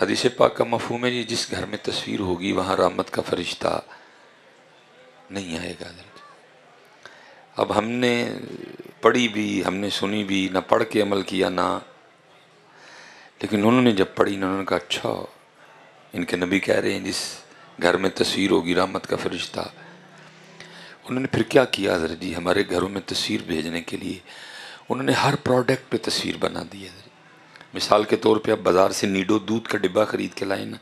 हदीस पाक का मफहूम है, जिस घर में तस्वीर होगी वहाँ रहमत का फरिश्ता नहीं आएगा। अब हमने पढ़ी भी, हमने सुनी भी, ना पढ़ के अमल किया ना, लेकिन उन्होंने जब पढ़ी उन्होंने कहा अच्छा इनके नबी कह रहे हैं जिस घर में तस्वीर होगी रहमत का फरिश्ता। उन्होंने फिर क्या किया हज़रत जी, हमारे घरों में तस्वीर भेजने के लिए उन्होंने हर प्रोडक्ट पे तस्वीर बना दी है। मिसाल के तौर पे आप बाज़ार से नीडो दूध का डिब्बा ख़रीद के लाए ना,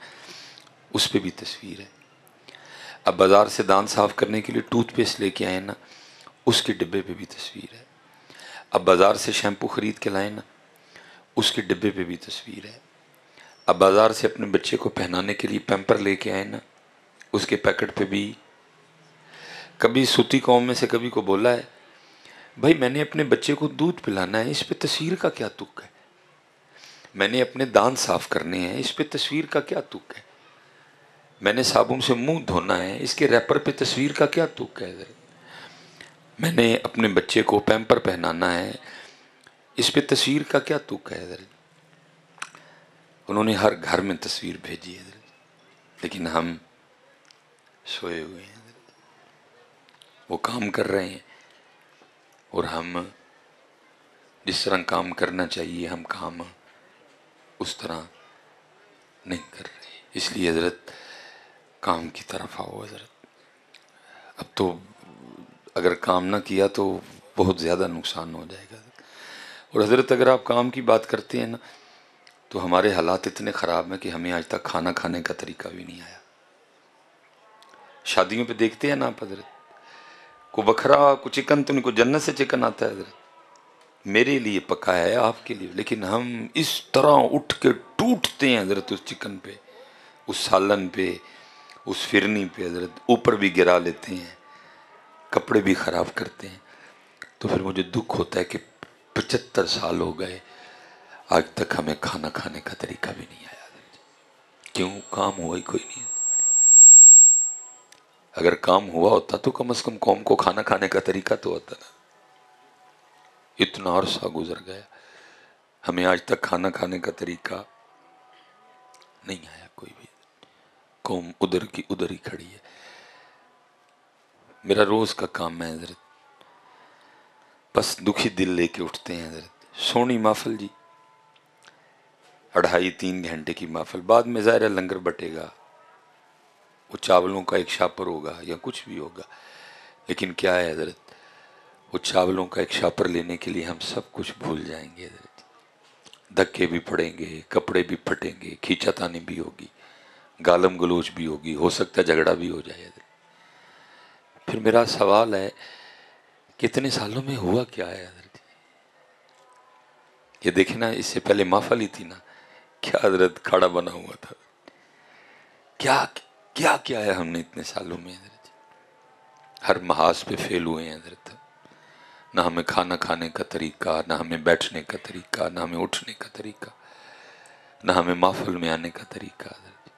उस पे भी तस्वीर है। अब बाज़ार से दांत साफ़ करने के लिए टूथपेस्ट लेके आए ना, उसके डिब्बे पे भी तस्वीर है। अब बाज़ार से शैम्पू ख़रीद के लाए ना, उसके डिब्बे पे भी तस्वीर है। अब बाज़ार से अपने बच्चे को पहनाने के लिए पैम्पर लेके आए ना, उसके पैकेट पे भी। कभी सूती कौम में से कभी को बोला है भाई मैंने अपने बच्चे को दूध पिलाना है, इस पे तस्वीर का क्या तुक है। मैंने अपने दांत साफ़ करने हैं, इस पे तस्वीर का क्या तुक है। मैंने साबुन से मुंह धोना है, इसके रैपर पे तस्वीर का क्या तुक है। मैंने अपने बच्चे को पैम्पर पहनाना है, इस पे तस्वीर का क्या तुक है। उन्होंने हर घर में तस्वीर भेजी है, लेकिन हम सोए हुए हैं। वो काम कर रहे हैं और हम जिस तरह काम करना चाहिए हम काम उस तरह नहीं कर रहे। इसलिए हज़रत काम की तरफ आओ हज़रत। अब तो अगर काम ना किया तो बहुत ज़्यादा नुकसान हो जाएगा। और हज़रत अगर आप काम की बात करते हैं ना, तो हमारे हालात इतने ख़राब हैं कि हमें आज तक खाना खाने का तरीका भी नहीं आया। शादियों पे देखते हैं ना आप हज़रत, को बकरा को चिकन, तो उनको जन्नत से चिकन आता है हज़रत, मेरे लिए पका है आपके लिए, लेकिन हम इस तरह उठ के टूटते हैं हज़रत उस चिकन पे, उस सालन पे, उस फिरनी पे हज़रत, ऊपर भी गिरा लेते हैं, कपड़े भी ख़राब करते हैं। तो फिर मुझे दुख होता है कि 75 साल हो गए आज तक हमें खाना खाने का तरीका भी नहीं आया। क्यों? काम हुआ ही कोई नहीं। अगर काम हुआ होता तो कम से कम कौम को खाना खाने का तरीका तो होता ना। इतना अरसा गुजर गया, हमें आज तक खाना खाने का तरीका नहीं आया कोई भी। कौम उधर की उधर ही खड़ी है। मेरा रोज़ का काम है हजरत, बस दुखी दिल लेके उठते हैं हजरत। सोनी महफिल जी, 2.5-3 घंटे की महफिल, बाद में ज़ाहिर लंगर बटेगा, वो चावलों का एक शापर होगा या कुछ भी होगा, लेकिन क्या है हजरत, वो चावलों का एक शापर लेने के लिए हम सब कुछ भूल जाएंगे हजरत। धक्के भी पड़ेंगे, कपड़े भी फटेंगे, खींचातानी भी होगी, गालम गलोच भी होगी, हो सकता है झगड़ा भी हो जाए हजरत। फिर मेरा सवाल है कितने सालों में हुआ क्या है हजरत। ये देखे ना, इससे पहले महफिल ही थी ना, क्या हजरत खाड़ा बना हुआ था। क्या क्या क्या है हमने इतने सालों में हजरत। हर महाज पे फेल हुए हैं हजरत। ना हमें खाना खाने का तरीका, ना हमें बैठने का तरीका, ना हमें उठने का तरीका, ना हमें महफिल में आने का तरीका हजरत।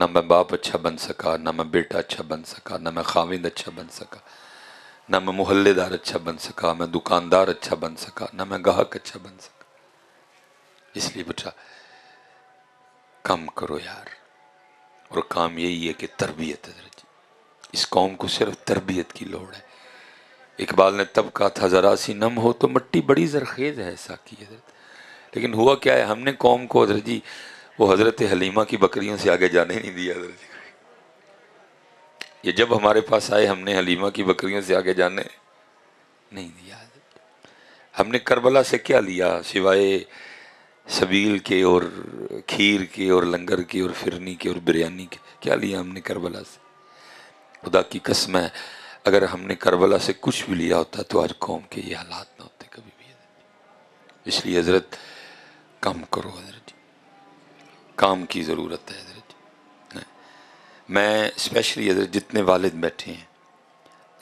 ना मैं बाप अच्छा बन सका, ना मैं बेटा अच्छा बन सका, ना मैं खाविंद अच्छा बन सका, ना मैं मोहल्लेदार अच्छा बन सका, मैं दुकानदार अच्छा बन सका, ना मैं गाहक अच्छा बन सका। इसलिए बेटा कम करो यार। और काम यही है कि तरबियत हजरत। इस कौम को सिर्फ तरबियत की लोड़ है। इकबाल ने तब कहा था ज़रा सी नम हो तो मिट्टी बड़ी जरखेज़ है साकी हजरत। लेकिन हुआ क्या है, हमने कौम को हजरत जी वो हजरत हलीमा की बकरियों से आगे जाने नहीं दिया हजरत जी। ये जब हमारे पास आए हमने हलीमा की बकरियों से आगे जाने नहीं दिया हजरत। हमने करबला से क्या लिया सिवाय सबील के और खीर के और लंगर के और फिरनी के और बिरयानी के। क्या लिया हमने करबला से। खुदा की कसम है, अगर हमने करबला से कुछ भी लिया होता तो आज कौम के ये हालात ना होते कभी भी। इसलिए हजरत काम करो हजरत जी, काम की ज़रूरत है हजरत जी। मैं स्पेशली हजरत जितने वालिद बैठे हैं,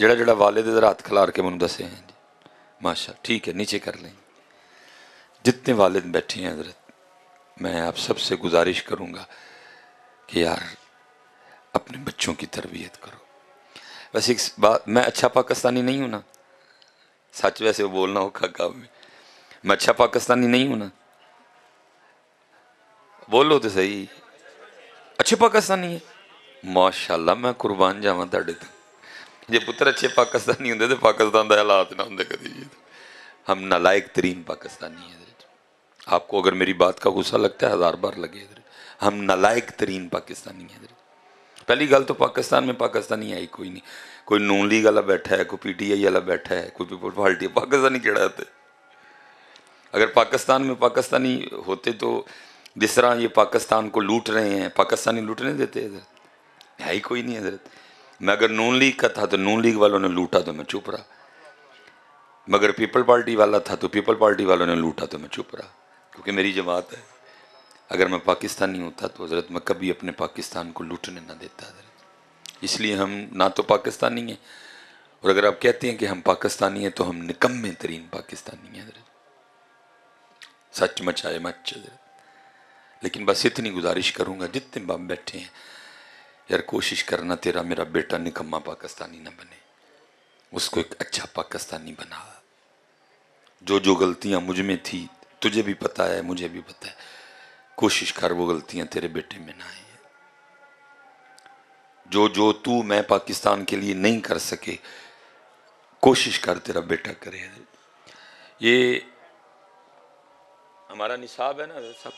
जड़ा जड़ा वालिद हजरत हाथ खिलार के मन दसे हैं जी, माशाल्लाह ठीक है नीचे कर लें। जितने वालिद बैठे हैं हजरत, मैं आप सब से गुजारिश करूँगा कि यार अपने बच्चों की तरबियत करो। वैसे एक बात, मैं अच्छा पाकिस्तानी नहीं हूँ ना सच, वैसे वो बोलना हो खा में, मैं अच्छा पाकिस्तानी नहीं हूँ ना। बोलो तो सही। अच्छे पाकिस्तानी है माशाल्लाह, मैं कुर्बान जावा ते। जे पुत्र अच्छे पाकिस्तानी होंगे तो पाकिस्तान का हालात ना होंगे कभी जी। हम नालायक तरीन पाकिस्तानी हैं। आपको अगर मेरी बात का गुस्सा लगता है 1000 बार लगे, हम नालायक तरीन पाकिस्तानी हैं। पहली गल तो पाकिस्तान में पाकिस्तानी आई कोई नहीं। कोई नून लीग वाला बैठा है, कोई PTI वाला बैठा है, कोई पीपल पार्टी। पाकिस्तानी केड़ा होते? अगर पाकिस्तान में पाकिस्तानी होते तो जिस तरह ये पाकिस्तान को लूट रहे हैं, पाकिस्तानी लूटने देते इधर? है ही कोई नहीं हजरत। मैं अगर नून लीग का था तो नून लीग वालों ने लूटा तो मैं चुप रहा, मगर पीपल पार्टी वाला था तो पीपल पार्टी वालों ने लूटा तो मैं चुप रहा, क्योंकि मेरी जमात है। अगर मैं पाकिस्तानी होता तो हजरत मैं कभी अपने पाकिस्तान को लूटने ना देता हजरत। इसलिए हम ना तो पाकिस्तानी हैं, और अगर आप कहते हैं कि हम पाकिस्तानी हैं तो हम निकम्मे तरीन पाकिस्तानी हैं हजरत। सच मचाए मच हजरत। लेकिन बस इतनी गुजारिश करूँगा, जितने बाप बैठे हैं यार कोशिश करना तेरा मेरा बेटा निकम्मा पाकिस्तानी ना बने, उसको एक अच्छा पाकिस्तानी बना। जो गलतियाँ मुझ में थी तुझे भी पता है, मुझे भी पता है, कोशिश कर वो गलतियां तेरे बेटे में ना आए। जो तू मैं पाकिस्तान के लिए नहीं कर सके, कोशिश कर तेरा बेटा करे। ये हमारा निसाब है ना सब।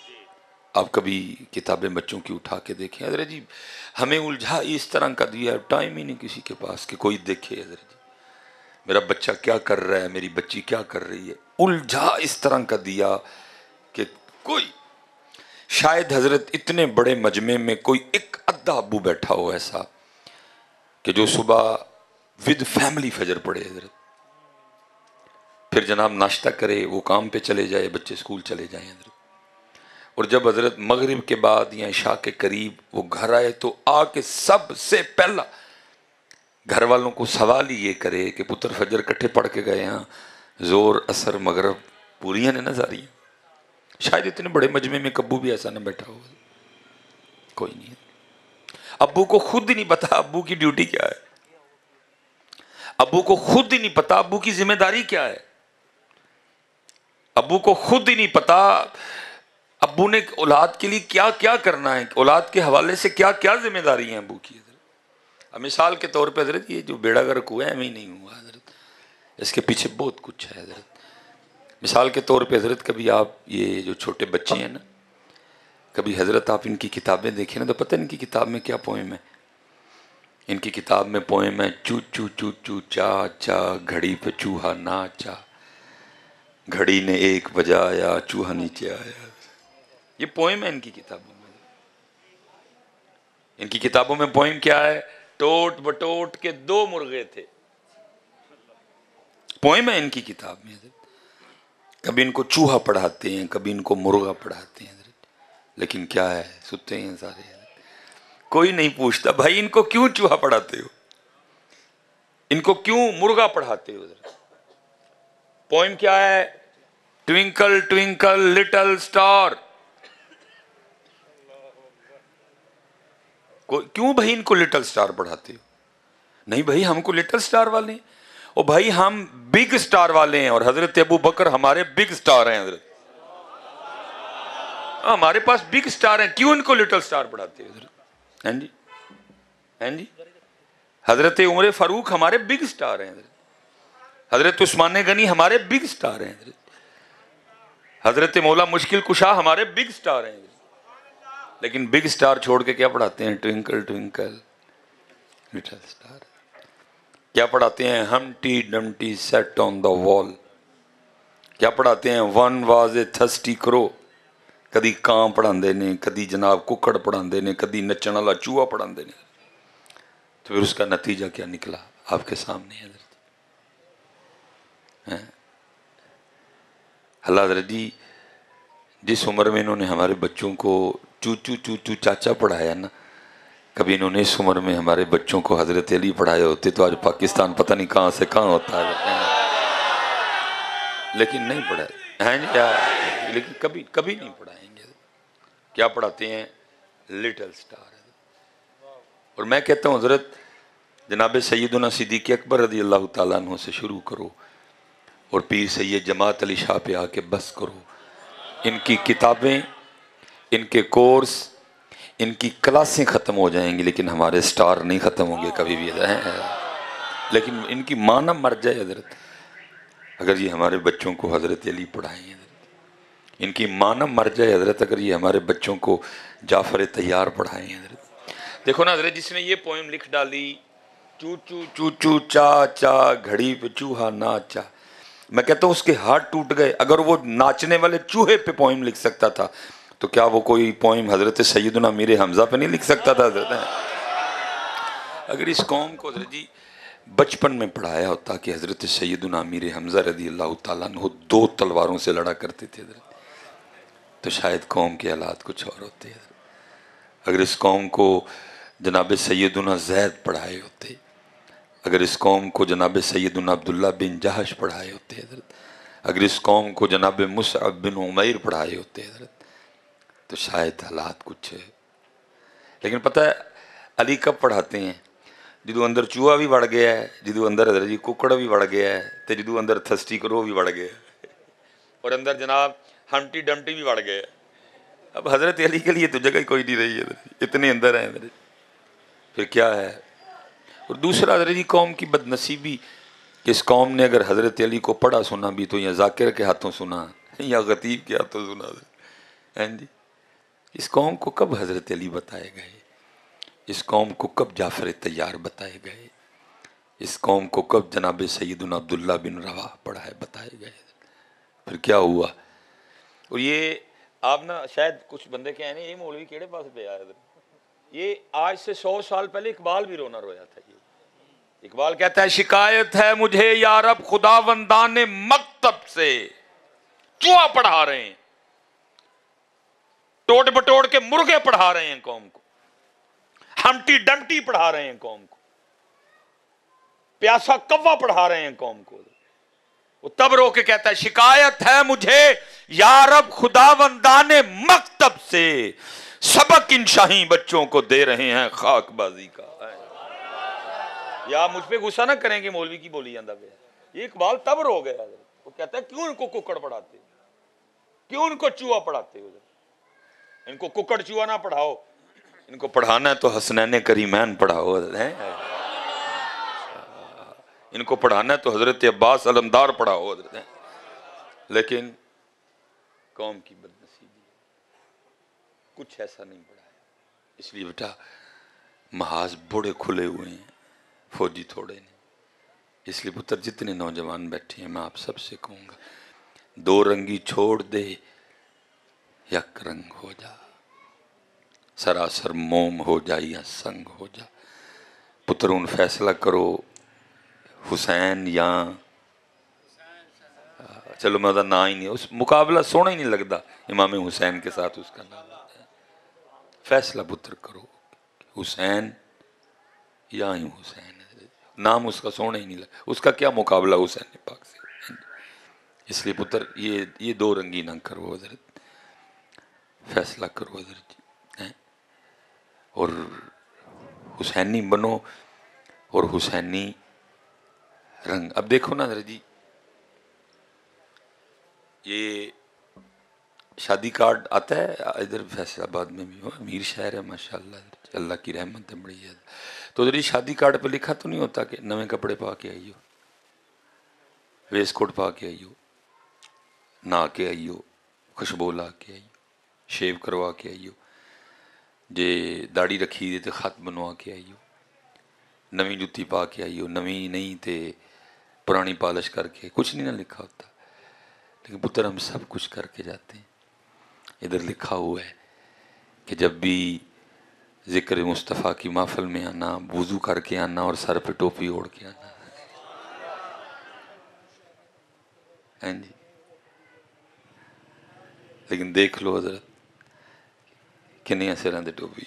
आप कभी किताबें बच्चों की उठा के देखें हजरत जी, हमें उलझा इस तरह का दिया, टाइम ही नहीं किसी के पास कि कोई देखे हजरत जी मेरा बच्चा क्या कर रहा है, मेरी बच्ची क्या कर रही है। उलझा इस तरह का दिया कि कोई शायद हजरत इतने बड़े मजमे में कोई एक अद्धा अबू बैठा हो ऐसा कि जो सुबह विद फैमिली फजर पढ़े हजरत, फिर जनाब नाश्ता करे, वो काम पे चले जाए, बच्चे स्कूल चले जाए हजरत, और जब हजरत मगरिब के बाद या इशा के करीब वो घर आए तो आके सबसे पहला घर वालों को सवाल ही ये करे कि पुत्र फजर इकट्ठे पढ़ के गए हैं, जोर असर मगरब पूरियां ने ना सारी। शायद इतने बड़े मजमे में अब्बू भी ऐसा ना बैठा हो। कोई नहीं, अब्बू को खुद ही नहीं पता अब्बू की ड्यूटी क्या है, अब्बू को खुद ही नहीं पता अब्बू की जिम्मेदारी क्या है, अब्बू को खुद ही नहीं पता अब्बू ने औलाद के लिए क्या क्या करना है, औलाद के हवाले से क्या क्या जिम्मेदारी है अब्बू की। अब मिसाल के तौर पे हजरत ये जो बेड़ा गर्क हुआ है हमें नहीं हुआ हजरत, इसके पीछे बहुत कुछ है हजरत। मिसाल के तौर पे हजरत कभी आप ये जो छोटे बच्चे हैं ना, कभी हजरत आप इनकी किताबें देखें ना तो पता है इनकी किताब में क्या पोएम है। इनकी किताब में पोएम है चू चू चू चू चा चा, घड़ी पे चूहा ना चा, घड़ी ने 1 बजाया चूहा नीचे आया। ये पोएम है इनकी किताबों में। इनकी किताबों में पोएम क्या है? टोट बटोट के 2 मुर्गे थे। पोएम है इनकी किताब में। कभी इनको चूहा पढ़ाते हैं, कभी इनको मुर्गा पढ़ाते हैं, लेकिन क्या है सुते हैं सारे। कोई नहीं पूछता भाई इनको क्यों चूहा पढ़ाते हो, इनको क्यों मुर्गा पढ़ाते हो। पोएम क्या है? Twinkle twinkle little star. क्यों भाई इनको लिटिल स्टार पढ़ाते हो? नहीं भाई हमको लिटिल स्टार वाले हैं, और भाई हम बिग स्टार वाले हैं, और हजरत अबू बकर हमारे बिग स्टार हैं हजरत, हमारे पास बिग स्टार हैं, क्यों इनको लिटिल स्टार पढ़ाते हो हजरत। हैं जी, हैं जी। हजरत उमर फारूक हमारे बिग स्टार हैं हजरत, हजरत उस्मान गनी हमारे बिग स्टार हैं हजरत, हजरत मौला मुश्किल कुशा हमारे बिग स्टार हैं। लेकिन बिग स्टार छोड़ के क्या पढ़ाते हैं? Twinkle twinkle little star. क्या पढ़ाते हैं? Humpty dumpty sat on the wall. क्या पढ़ाते हैं? One was a thirsty crow. कभी ਕਾਂ पढ़ाते ने, कभी जनाब कुकड़ पढ़ाते ने, कभी नचण वाला चूहा पढ़ाते ने। तो फिर उसका नतीजा क्या निकला आपके सामने है। अल्लाह हजरत जी जिस उम्र में इन्होंने हमारे बच्चों को चू चू चू चू चाचा पढ़ाया ना, कभी इन्होंने इस उम्र में हमारे बच्चों को हजरत अली पढ़ाए होते तो आज पाकिस्तान पता नहीं कहाँ से कहाँ होता है। लेकिन नहीं पढ़ाए हैं यार, लेकिन कभी कभी नहीं पढ़ाएंगे। क्या पढ़ाते हैं? Little star. और मैं कहता हूँ हजरत जनाब सैयदना सिद्दीक़ अकबर रज़ी अल्लाह तआला अन्हु से शुरू करो और पीर सैयद जमात अली शाह पे आके बस करो। इनकी किताबें इनके कोर्स, इनकी क्लासें ख़त्म हो जाएंगी लेकिन हमारे स्टार नहीं ख़त्म होंगे कभी भी। लेकिन इनकी माँ ना मर जाए हज़रत, अगर ये हमारे बच्चों को हज़रत अली पढ़ाएँ। इनकी माँ ना मर जाए हज़रत, अगर ये हमारे बच्चों को जाफ़र तैयार पढ़ाएँ हज़रत। देखो ना हज़रत, जिसने ये पोएम लिख डाली, चू चू चू चू चा चा घड़ी पे चूहा नाचा, मैं कहता हूँ उसके हाथ टूट गए। अगर वो नाचने वाले चूहे पे पोएम लिख सकता था तो क्या वो कोई पोएम हज़रत सैयदना अमीर हमज़ा पे नहीं लिख सकता था हज़रत? अगर इस कौम को हज़रत जी बचपन में पढ़ाया होता कि हज़रत सैयदना अमीर हमज़ा रज़ियल्लाहु तआला अन्हु दो तलवारों से लड़ा करते थे हज़रत, तो शायद कौम के हालात कुछ और होते हज़रत। अगर इस कौम को जनाब सैयदना ज़ैद पढ़ाए होते, अगर इस कौम को जनाब सैयदना अब्दुल्ला बिन जहश पढ़ाए होते हज़रत, अगर इस कौम को जनाब मुसअब बिन उमैर पढ़ाए होते हज़रत, तो शायद हालात कुछ है। लेकिन पता है अली कब पढ़ाते हैं? जिदू अंदर चूहा भी बढ़ गया है, जिदू अंदर हज़रत जी कुकड़ भी बढ़ गया है, तो जिदू अंदर थस्टी करो भी बढ़ गया, और अंदर जनाब हम्टी डम्टी भी बढ़ गया। अब हज़रत अली के लिए तो जगह ही कोई नहीं रही है, इतने अंदर हैं मेरे, फिर क्या है? और दूसरा हज़रत जी कौम की बदनसीबी, इस कौम ने अगर हज़रत अली को पढ़ा सुना भी तो या जाकिर के हाथों सुना या ग़तीब के हाथों सुना। हाँ जी, इस कौम को कब हज़रत अली बताए गए? इस कौम को कब जाफ़र तैयार बताए गए? इस कौम को कब जनाब सैयदना अब्दुल्ला बिन रवाह पढ़ाए बताए गए? फिर क्या हुआ? और ये आप ना शायद कुछ बंदे कह रहे हैं ये मौलवी केड़े पास पे आया था, ये आज से 100 साल पहले इकबाल भी रोना रोया था। ये इकबाल कहता है, शिकायत है मुझे या रब खुदावंदान मकतब से, चूहा पढ़ा रहे हैं, टोट बटोड़ के मुर्गे पढ़ा रहे हैं कौम को, हम्टी डम्टी पढ़ा रहे हैं कौम को, प्यासा कौवा पढ़ा रहे हैं कौम को। वो तब रो के कहता है, शिकायत है मुझे या रब खुदावंदाने मकतब से, सबक इन शाही बच्चों को दे रहे हैं खाकबाजी का। या मुझ पे गुस्सा ना करेंगे मौलवी की बोली आंदा पे। ये इकबाल तब रो गया, वो कहता है क्यों इनको कुकड़ पढ़ाते, क्यों इनको चूहा पढ़ाते हो? इनको कुकड़ चूहा ना पढ़ाओ, इनको पढ़ाना है तो हसनैन करीमैन पढ़ाओ, इनको पढ़ाना है तो हज़रत अब्बास अलमदार पढ़ाओ। लेकिन कौम की बदनसीबी कुछ ऐसा नहीं पढ़ाया, इसलिए बेटा महाज बूढ़े खुले हुए हैं, फौजी थोड़े ने। इसलिए पुत्र जितने नौजवान बैठे हैं, मैं आप सबसे कहूँगा, दो रंगी छोड़ दे, यक रंग हो जा, सरासर मोम हो जा या संग हो जा। पुत्र उन फैसला करो हुसैन या, चलो मैं उसका ना ही नहीं, उस मुकाबला सोना ही नहीं लगता इमाम हुसैन के साथ, उसका नाम फैसला पुत्र करो हुसैन या ही हुसैन, नाम उसका सोना ही नहीं लगता, उसका क्या मुकाबला हुसैन पाक से। इसलिए पुत्र ये दो रंगी ना करो हजरत, फैसला करो हजरत जी, और हुसैनी बनो और हुसैनी रंग। अब देखो ना हजरत जी, ये शादी कार्ड आता है इधर फैसलाबाद में भी, अमीर शहर है माशाल्लाह, अल्लाह की रहमत है बड़ी ज़्यादा। तो उधर शादी कार्ड पे लिखा तो नहीं होता कि नवे कपड़े पा के आइयो, वेस्ट कोट पा के आइयो, नहा के आइयो, खुशबू ला के आइयो, शेव करवा के आइयो, जे दाढ़ी रखी तो खत बनवा के आइयो, नवी जुत्ती पा के आइयो, नवी नहीं तो पुरानी पालिश करके, कुछ नहीं ना लिखा होता। लेकिन पुत्र हम सब कुछ करके जाते हैं। इधर लिखा हुआ है कि जब भी ज़िक्र मुस्तफ़ा की महफिल में आना, वुज़ू करके आना और सर पे टोपी ओढ़ के आना। हाँ जी, लेकिन देख लो हजरत किन्नियाँ सिरां दे टोपी।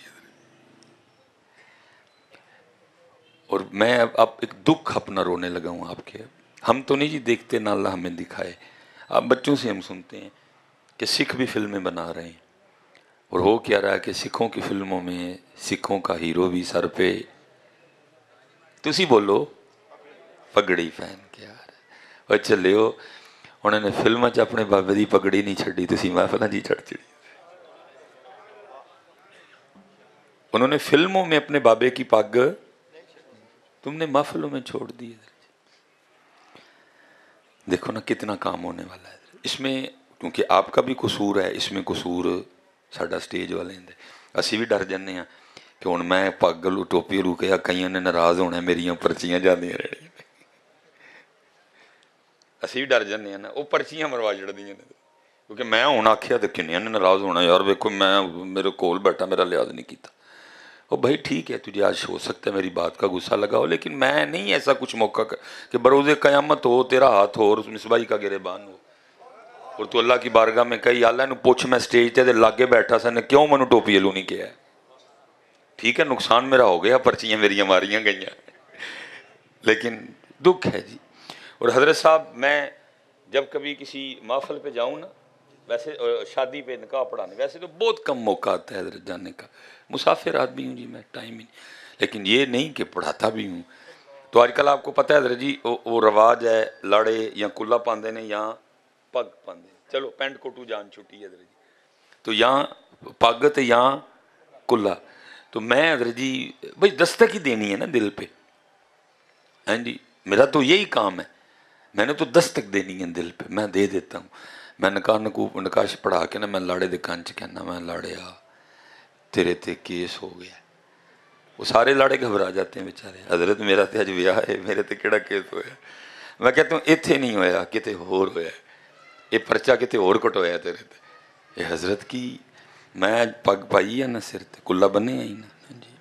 और मैं अब एक दुख अपना रोने लगा हूँ आपके। हम तो नहीं जी देखते, ना अल्लाह हमें दिखाए। अब बच्चों से हम सुनते हैं कि सिख भी फिल्में बना रहे हैं, और हो क्या रहा है कि सिखों की फिल्मों में सिखों का हीरो भी सर पे, तुसी बोलो, पगड़ी पहन के यार, और चले हो। उन्होंने फिल्म च अपने बाबे की पगड़ी नहीं छड़ी, तुसी महफिल जी छड़ छड़ी। उन्होंने फिल्मों में अपने बाबे की पग तुमने महफिलों में छोड़ दी। देखो ना कितना काम होने वाला है इसमें, क्योंकि आपका भी कसूर है, इसमें कसूर साडा स्टेज वाले हैं। असी भी डर जाने हाँ कि हुण मैं पग टोपी रुके कईयों ने नाराज होना, मेरियां पर्चियां जांदियां रहणियां। असी भी डर जाने ना, वो पर्चियां मरवा छड़दियां ने, क्योंकि मैं हुण आखिया तो किन्नियां ने नाराज होना, यार वेखो मैं मेरे कोल बैठा मेरा लिहाज नहीं किया। ओ भाई ठीक है, तुझे आज हो सकता है मेरी बात का गुस्सा लगा हो, लेकिन मैं नहीं ऐसा कुछ मौका कि बरोज़े क़यामत हो तेरा हाथ हो और मिसबाई का गिरेबान हो और तू अल्लाह की बारगाह में कही अल्लाह नू पुछ मैं स्टेज ते लागे बैठा सन क्यों मैनू टोपी लू नहीं किया। ठीक है नुकसान मेरा हो गया, पर्चियाँ मेरियाँ मारियाँ गई, लेकिन दुख है जी। और हज़रत साहब मैं जब कभी किसी महफिल पे जाऊँ ना, वैसे शादी पे निकाह पढ़ाने वैसे तो बहुत कम मौका आता है हजरत जाने का, मुसाफिर आदमी हूँ जी मैं, टाइम ही नहीं, लेकिन ये नहीं कि पढ़ाता भी हूँ। तो आजकल आपको पता है हजरत जी वो रवाज है लाड़े या कुल्ला पाते ने या पग पाते, चलो पेंट कोटू जान छुट्टी है हजरत जी, तो यहाँ पग तो यहाँ कुल्ला। तो मैं हजरत जी भाई दस्तक ही देनी है ना दिल पे, हाँ जी मेरा तो यही काम है, मैंने तो दस्तक देनी है दिल पे, मैं दे देता हूँ। मैं नकाश पढ़ा के ना मैं लाड़े के कान च कहना मैं लाड़े आ तेरे ते केस हो गया, वो सारे लाड़े घबरा जाते हैं बेचारे, हजरत मेरा तो अज विआह है मेरे ते केड़ा केस होया। मैं कहता हूँ इत्थे नहीं होया किते होर होया, ये परचा किते होर कटोया तेरे ते, ये हजरत की मैं अज पग पाई है ना सिर ते कुल्ला बने आई ना जी।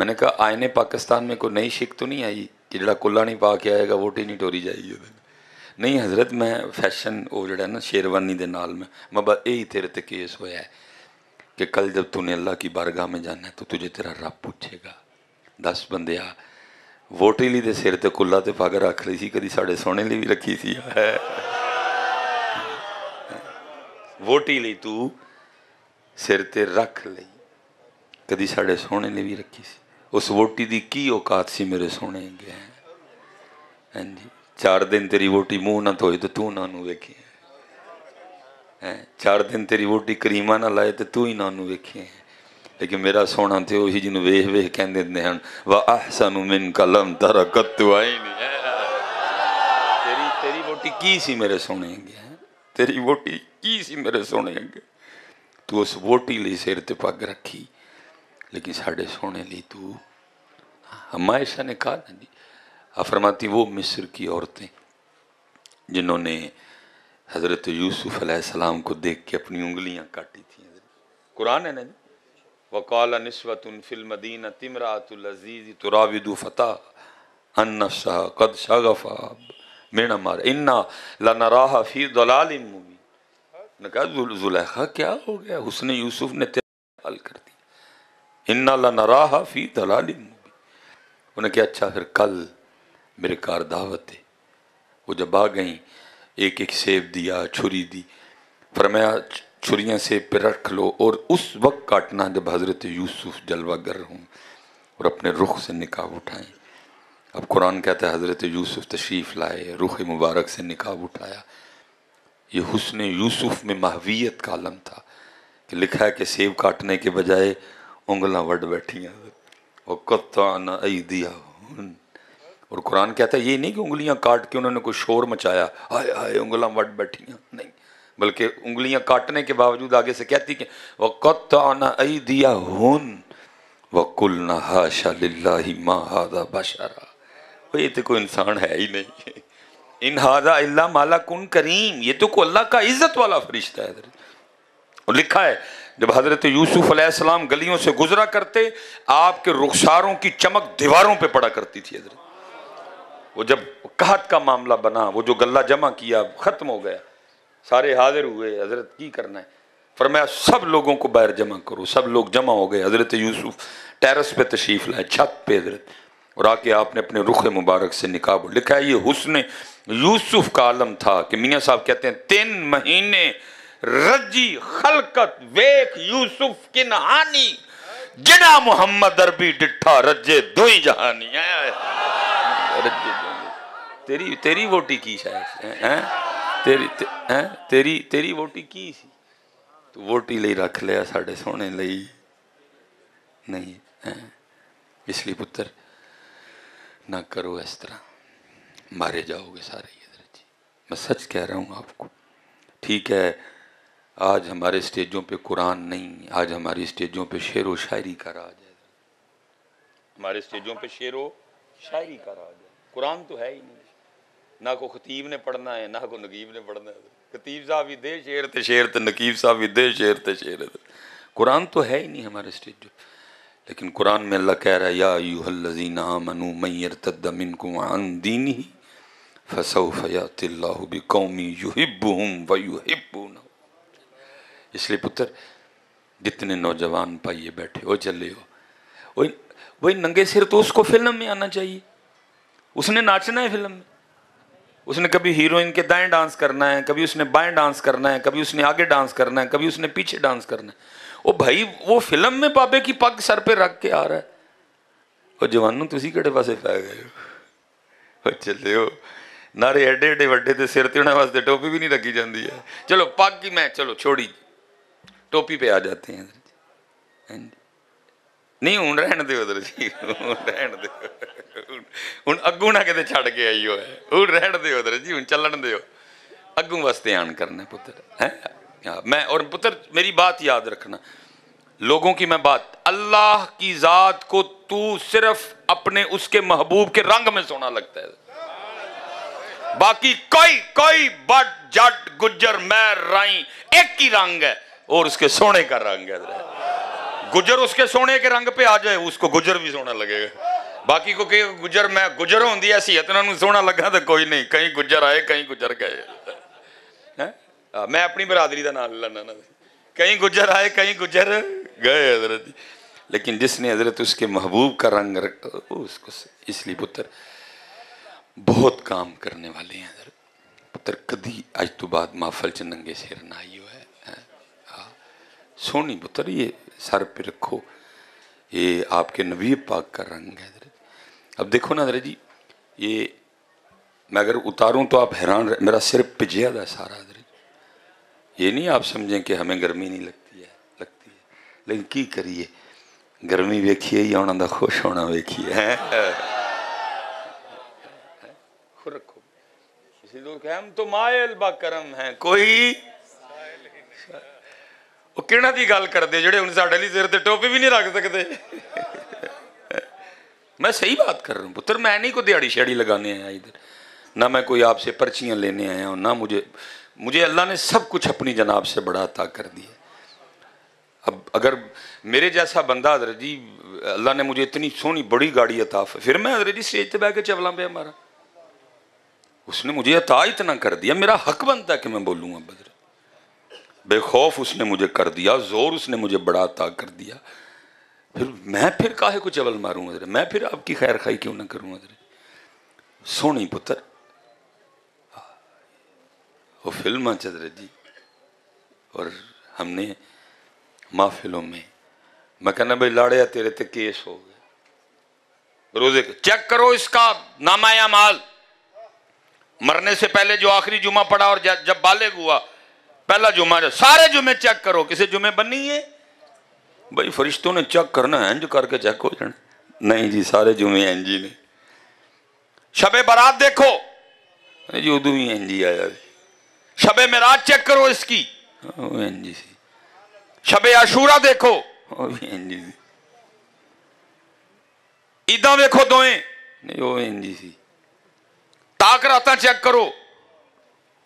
मैंने कहा आयने पाकिस्तान में कोई नई शिक तो नहीं आई कि जरा कुल्ला नहीं पा के आएगा वोट ही नहीं टोरी जाएगी। नहीं हजरत मैं फैशन वो जोड़ा ना शेरवानी के नाल मैं बस यही तेरे ते केस होया है कि कल जब तूने अल्लाह की बारगाह में जाना है तो तुझे तेरा रब पूछेगा, 10 बंदे आ वोटे ली दे सिर ते कुल्ला ते पग रख ली सी कदी साढ़े सोने ली भी रखी सी वोटी ली तू सिर ते रख ली कदी साढ़े सोने ली भी रखी सी, उस वोटी दी की औकात सी मेरे सोने गए। हाँ जी 4 दिन तेरी वोटी मूँह ना धोए तो तू ना नू वेखी है, 4 दिन तेरी वोटी करीमा ना लाए तो तू ही ना नू वेखी है, लेकिन मेरा सोहना थे उही जिन्होंने वेह वेह कह देते हैं वाह अहसनु मिन कलम तारा कत्तु आई नहीं। तेरी वोटी की सी मेरे सोने गए, तेरी वोटी की सी मेरे सोने गए, तू उस वोटी लिए सिर ते पग रखी लेकिन साढ़े सोने लिए तू। हमायशा ने कहा ना जी फरमाती वो मिस्र की औरतें जिन्होंने हज़रत यूसुफ़ अलैहिस्सलाम को देख के अपनी उंगलियां काटी थी, कुरान है ना जी वक़ाल निस्वतुन फिल मदीना तिम्रातुल अज़ीज़ तुराविदु फ़तह अन नफ़्सहा क़द शग़फ़ा मेना मार इन्ना लनराहा फ़ी दलालिम मुबीन। ने कहा जुलैखा क्या हो गया, हुस्न यूसुफ़ ने तेरा हाल कर दिया, इन्ना लनराहा फ़ी दलालिम मुबीन। उन्हें कहा अच्छा फिर कल मेरे कार दावत है। वो जब आ गई एक एक सेब दिया, छुरी दी, फरमाया छुरियाँ सेब पे रख लो और उस वक्त काटना जब हज़रत यूसुफ़ जलवागर हों और अपने रुख से निकाब उठाएं। अब कुरान कहता है हज़रत यूसुफ़ तशरीफ़ लाए, रुख मुबारक से निकाब उठाया, ये हुस्न यूसुफ़ में महवियत का आलम था कि लिखा है कि सेब काटने के बजाय उंगला वट बैठियाँ और कत्ताना अयदीहुन। और कुरान कहता है ये नहीं कि उंगलियां काट के उन्होंने कोई शोर मचाया हाय हाय उंगलियां वट बैठियाँ, नहीं, बल्कि उंगलियां काटने के बावजूद आगे से कहती कि वक़त्तअना अयदियहुन वक़ुलना हाशा लिल्लाहि मा हाज़ा बशरा। ये तो कोई इंसान है ही नहीं, इन हाज़ा इल्ला मलकुन करीम, ये तो कोई अल्लाह का इज़्ज़त वाला फरिश्ता है। और लिखा है जब हज़रत यूसुफ़ अलैहिस्सलाम गलियों से गुजरा करते आपके रुखसारों की चमक दीवारों पर पड़ा करती थी। हज़रत वो जब कहत का मामला बना, वो जो गल्ला जमा किया ख़त्म हो गया, सारे हाजिर हुए, हज़रत की करना है, फरमाया सब लोगों को बाहर जमा करो, सब लोग जमा हो गए। हज़रत यूसुफ़ टेरेस पे तशरीफ़ लाए, छत पे हज़रत, और आके आपने अपने रुख मुबारक से निकाब। लिखा है ये हुस्न यूसुफ़ का आलम था कि मियाँ साहब कहते हैं 3 महीने रज्जी खलकत वेख यूसुफ़ की नहानी जिना मोहम्मद अरबी डिठा रज्जे दुई जहानी। तेरी तेरी वोटी की शायद तेरी वोटी की सी, तू वोटी ले रख लिया साढ़े सोने लई नहीं है, इसलिए पुत्र ना करो इस तरह, मारे जाओगे सारे। ये जी मैं सच कह रहा हूँ आपको। ठीक है, आज हमारे स्टेजों पे कुरान नहीं, आज हमारी स्टेजों पे शेर व शायरी का राज है। हमारे स्टेजों पे शेर व शायरी का राज है, कुरान तो है ही नहीं। ना को खतीब ने पढ़ना है, ना को नकीब ने पढ़ना है। खतीब साहब भी दे शेर ते शेर ते, नकीब साहब भी दे शेर ते शेर ते। कुरान तो है ही नहीं हमारे स्टेज। लेकिन कुरान में अल्लाह कह रहा है, या अय्युहल्लज़ीना आमनू मन यर्तद्द मिनकुम अन दीनिही फसौफ यातिल्लाहु बिकौमी युहिब्बुहुम व युहिब्बूनहु। इसलिए पुत्र जितने नौजवान पाइए बैठे हो, चले हो, वही नंगे सिर तो उसको फिल्म में आना चाहिए, उसने नाचना है फिल्म में। उसने कभी हीरोइन के दाएं डांस करना है, कभी उसने बाएं डांस करना है, कभी उसने आगे डांस करना है, कभी उसने पीछे डांस करना है। ओ भाई, वो फिल्म में बाबे की पग सर पे रख के आ रहा है। और जवानों तुसी कड़े पासे पै गए हो, चले हो। नारे एडे एडे वड्डे ते सिर ते उन्हां वास्ते टोपी भी नहीं रखी जाती है। चलो पग की मैं चलो छोड़ी, टोपी पे आ जाते हैं। नहीं हूँ रहन दो, उधर जी रहन दो, हूँ अगू ना कि छड़ के आई हो, हूँ रहन दो उधर जी, हूँ चलन दो, अगू वास्ते आन करना पुत्र है। मैं और पुत्र मेरी बात याद रखना, लोगों की मैं बात, अल्लाह की ज़ात को तू सिर्फ अपने उसके महबूब के रंग में सोना लगता है। बाकी कोई कोई बट जट गुजर मैं राई एक ही रंग है, और उसके सोने का रंग है। गुजर उसके सोने के रंग पे आ जाए, उसको गुजर भी सोना लगेगा। बाकी को कहीं गुजर मैं गुजर होंगी ऐसी इतना सोना लगा तो कोई नहीं, कहीं गुजर आए कहीं गुजर गए। मैं अपनी बरादरी का नाम लाना, कहीं गुजर आए कहीं गुजर गए हजरत जी। लेकिन जिसने हजरत उसके महबूब का रंग रखा उसको। इसलिए पुत्र बहुत काम करने वाले हैं हजरत पुत्र। कभी अज तो बाद माफल च नंगे सिर ना आई है। सोनी पुत्र ये सर पे रखो, ये आपके नबी पाक का रंग है। अब देखो ना हजरत जी, ये मैं अगर उतारूं तो आप हैरान, मेरा सिर पिजिया था सारा हजरत। ये नहीं आप समझें कि हमें गर्मी नहीं लगती है, लगती है। लेकिन की करिए, गर्मी वेखिए या उन्होंने खुश होना वेखिए। खुद रखो, इसलिए लोग हम तो मायल बा करम हैं, कोई वो किना दी गल करते जेडे हुण साडे लई सिर ते टोपी भी नहीं रख सकते। मैं सही बात कर रहा हूँ पुत्र, मैं नहीं कोई दिहाड़ी शाड़ी लगाने आया इधर, ना मैं कोई आपसे पर्चियाँ लेने आया हूँ, ना मुझे अल्लाह ने सब कुछ अपनी जनाब से बड़ा अता कर दिया। अब अगर मेरे जैसा बंदा हजरत जी, अल्लाह ने मुझे इतनी सोहनी बड़ी गाड़ी अता, फिर मैं हजरत जी स्टेज पर बह के चवलों पे मारा, उसने मुझे अता इतना कर दिया। मेरा हक बनता कि मैं बोलूँ, अब हजरत बेखौफ उसने मुझे कर दिया, जोर उसने मुझे बड़ा अता कर दिया। फिर मैं फिर काहे को चवल मारूँ हजरत, मैं फिर आपकी खैर खाई क्यों ना करूँ हजरत। सोनी पुत्र वो फिल्म हजरत जी, और हमने महफिलों में मैं कहना भाई लाड़िया तेरे ते केस हो गए, रोजे चेक करो इसका नामाया माल। मरने से पहले जो आखिरी जुमा पड़ा और जब बालिग हुआ पहला जुमा, सारे जुमे चेक करो किसी जुमे बनी है। भाई फरिश्तों ने चेक करना है, इंज करके चेक हो जाना, नहीं जी सारे जुमे एन जी ने। शबे बारात देखो, नहीं जी उदू ही एन जी आया। शबे मेराज चेक करो इसकी, एन जी सी। शबे आशूरा देखो, एन जी सी। ईदा देखो दोए, नहीं वो एन जी सी। ताकराता चेक करो,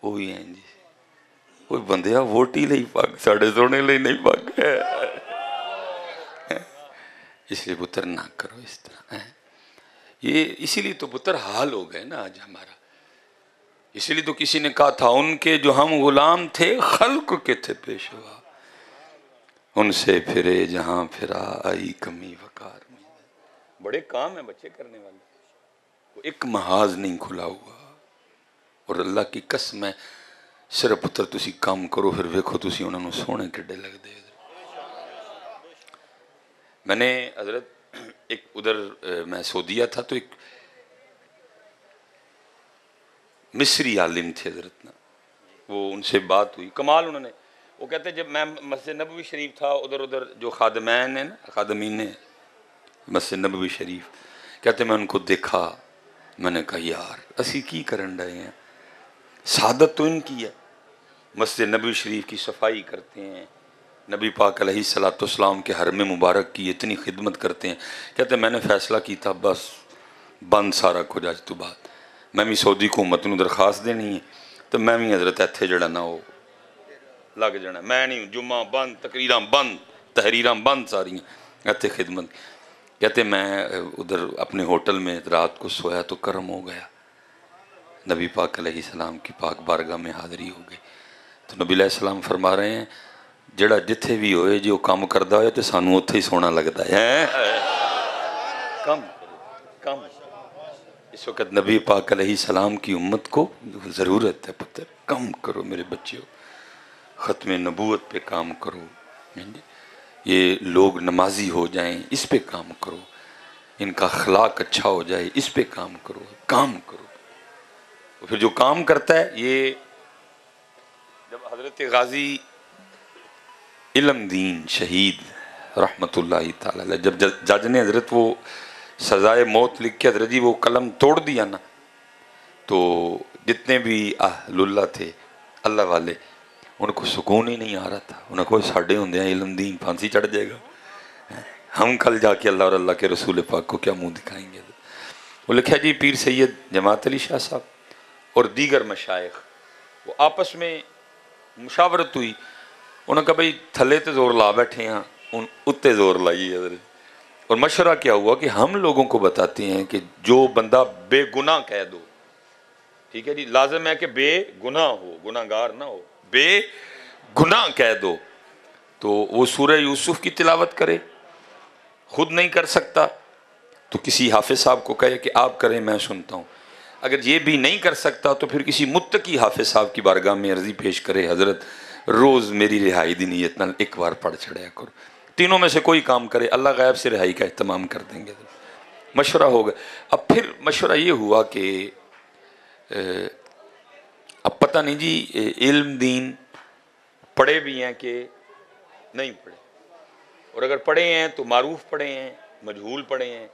वो भी एन जी। कोई बंदे वोट ही नहीं पग, साढ़े सोने लिए नहीं पग है। इसलिए पुत्र ना करो इस तरह है। ये इसीलिए तो पुत्र हाल हो गए ना आज हमारा। इसीलिए तो किसी ने कहा था, उनके जो हम गुलाम थे खल्क के थे पेशवा, उनसे फिरे जहां फिरा आई कमी वकार में। बड़े काम है बच्चे करने वाले, एक महाज नहीं खुला हुआ। और अल्लाह की कसम है, सिर्फ पुत्र तुसी काम करो, फिर वेखो तुसी उन्होंने सोहने किड्डे लगदे। मैंने हजरत एक उधर मैं सऊदीया था, तो एक मिस्री आलिम थे हजरत ना, वो उनसे बात हुई, कमाल उन्होंने। वो कहते जब मैं मस्जिद नबवी शरीफ था, उधर जो खादमैन है ना, खादमीन है, मस्जिद नबवी शरीफ। कहते मैं उनको देखा, मैंने कहा यार असी की करन रहे हैं, सादत तो इनकी है। मस्जिद नबवी शरीफ की सफाई करते हैं, नबी पाक अलैहिस्सलाम के हरम मुबारक की इतनी खिदमत करते हैं। कहते मैंने फ़ैसला किया था बस बंद सारा कुछ अज तो बाद, मैं भी सऊदी हुकूमत को दरखास्त देनी है तो मैं भी हजरत इत्थे जड़ा ना हो लग जाना, मैं नहीं जुम्मा बंद, तकरीर बंद, तहरीर बंद, सारियाँ इतने खिदमत। कहते मैं उधर अपने होटल में रात को सोया तो करम हो गया, नबी पाक अलैहिस्सलाम की पाक बारगाह में हाज़री हो गई। तो नबी अलैहिस्सलाम फरमा रहे हैं जड़ा जिथे भी होए जो काम करता हो तो सानू उत्थे ही सोना लगता है। कम कम इस वक्त नबी पाक अलैहिस्सलाम की उम्मत को ज़रूरत है, पुत्र कम करो मेरे बच्चे हो, ख़त्म नबूवत पे काम करो, ये लोग नमाजी हो जाएं इस पे काम करो, इनका अखलाक अच्छा हो जाए इस पे काम करो, काम करो। फिर जो काम करता है ये, जब हज़रत गाज़ी इलम दीन शहीद रहमतुल्लाही ताला अलैह, जब जज ने हज़रत वो सज़ाए मौत लिख के हज़रत जी वो कलम तोड़ दिया ना, तो जितने भी अहलुल्लाह थे अल्लाह वाले उनको सुकून ही नहीं आ रहा था, उनको साढ़े होंदे इल्म दीन फांसी चढ़ जाएगा, हम कल जाके अल्लाह और अल्लाह के रसूल पाक को क्या मुँह दिखाएंगे। वो लिखा जी पीर सैयद जमात अली शाह साहब और दीगर मशाइख वो आपस में मुशावरत हुई, उन्होंने कहा भाई थले तो ज़ोर ला बैठे हैं उन उत्ते ज़ोर लाइए, और मशवरा क्या हुआ कि हम लोगों को बताते हैं कि जो बंदा बेगुनाह कह दो, ठीक है जी, लाजम है कि बेगुनाह हो, गुनाहगार ना हो, बेगुनाह कह दो तो वो सूरह यूसुफ की तिलावत करे, खुद नहीं कर सकता तो किसी हाफिज़ साहब को कहे कि आप करें मैं सुनता हूँ, अगर ये भी नहीं कर सकता तो फिर किसी मुत्तकी हाफिज़ साहब की बारगाह में अर्जी पेश करे, हज़रत रोज़ मेरी रिहाई दी नीयत नाल एक बार पढ़ चढ़ाया करो, तीनों में से कोई काम करे अल्लाह गायब से रिहाई का अहतमाम कर देंगे। मशवरा होगा। अब फिर मशवरा ये हुआ कि अब पता नहीं जी इल्म दीन पढ़े भी हैं कि नहीं पढ़े, और अगर पढ़े हैं तो मारूफ पढ़े हैं, मजहूल पढ़े हैं,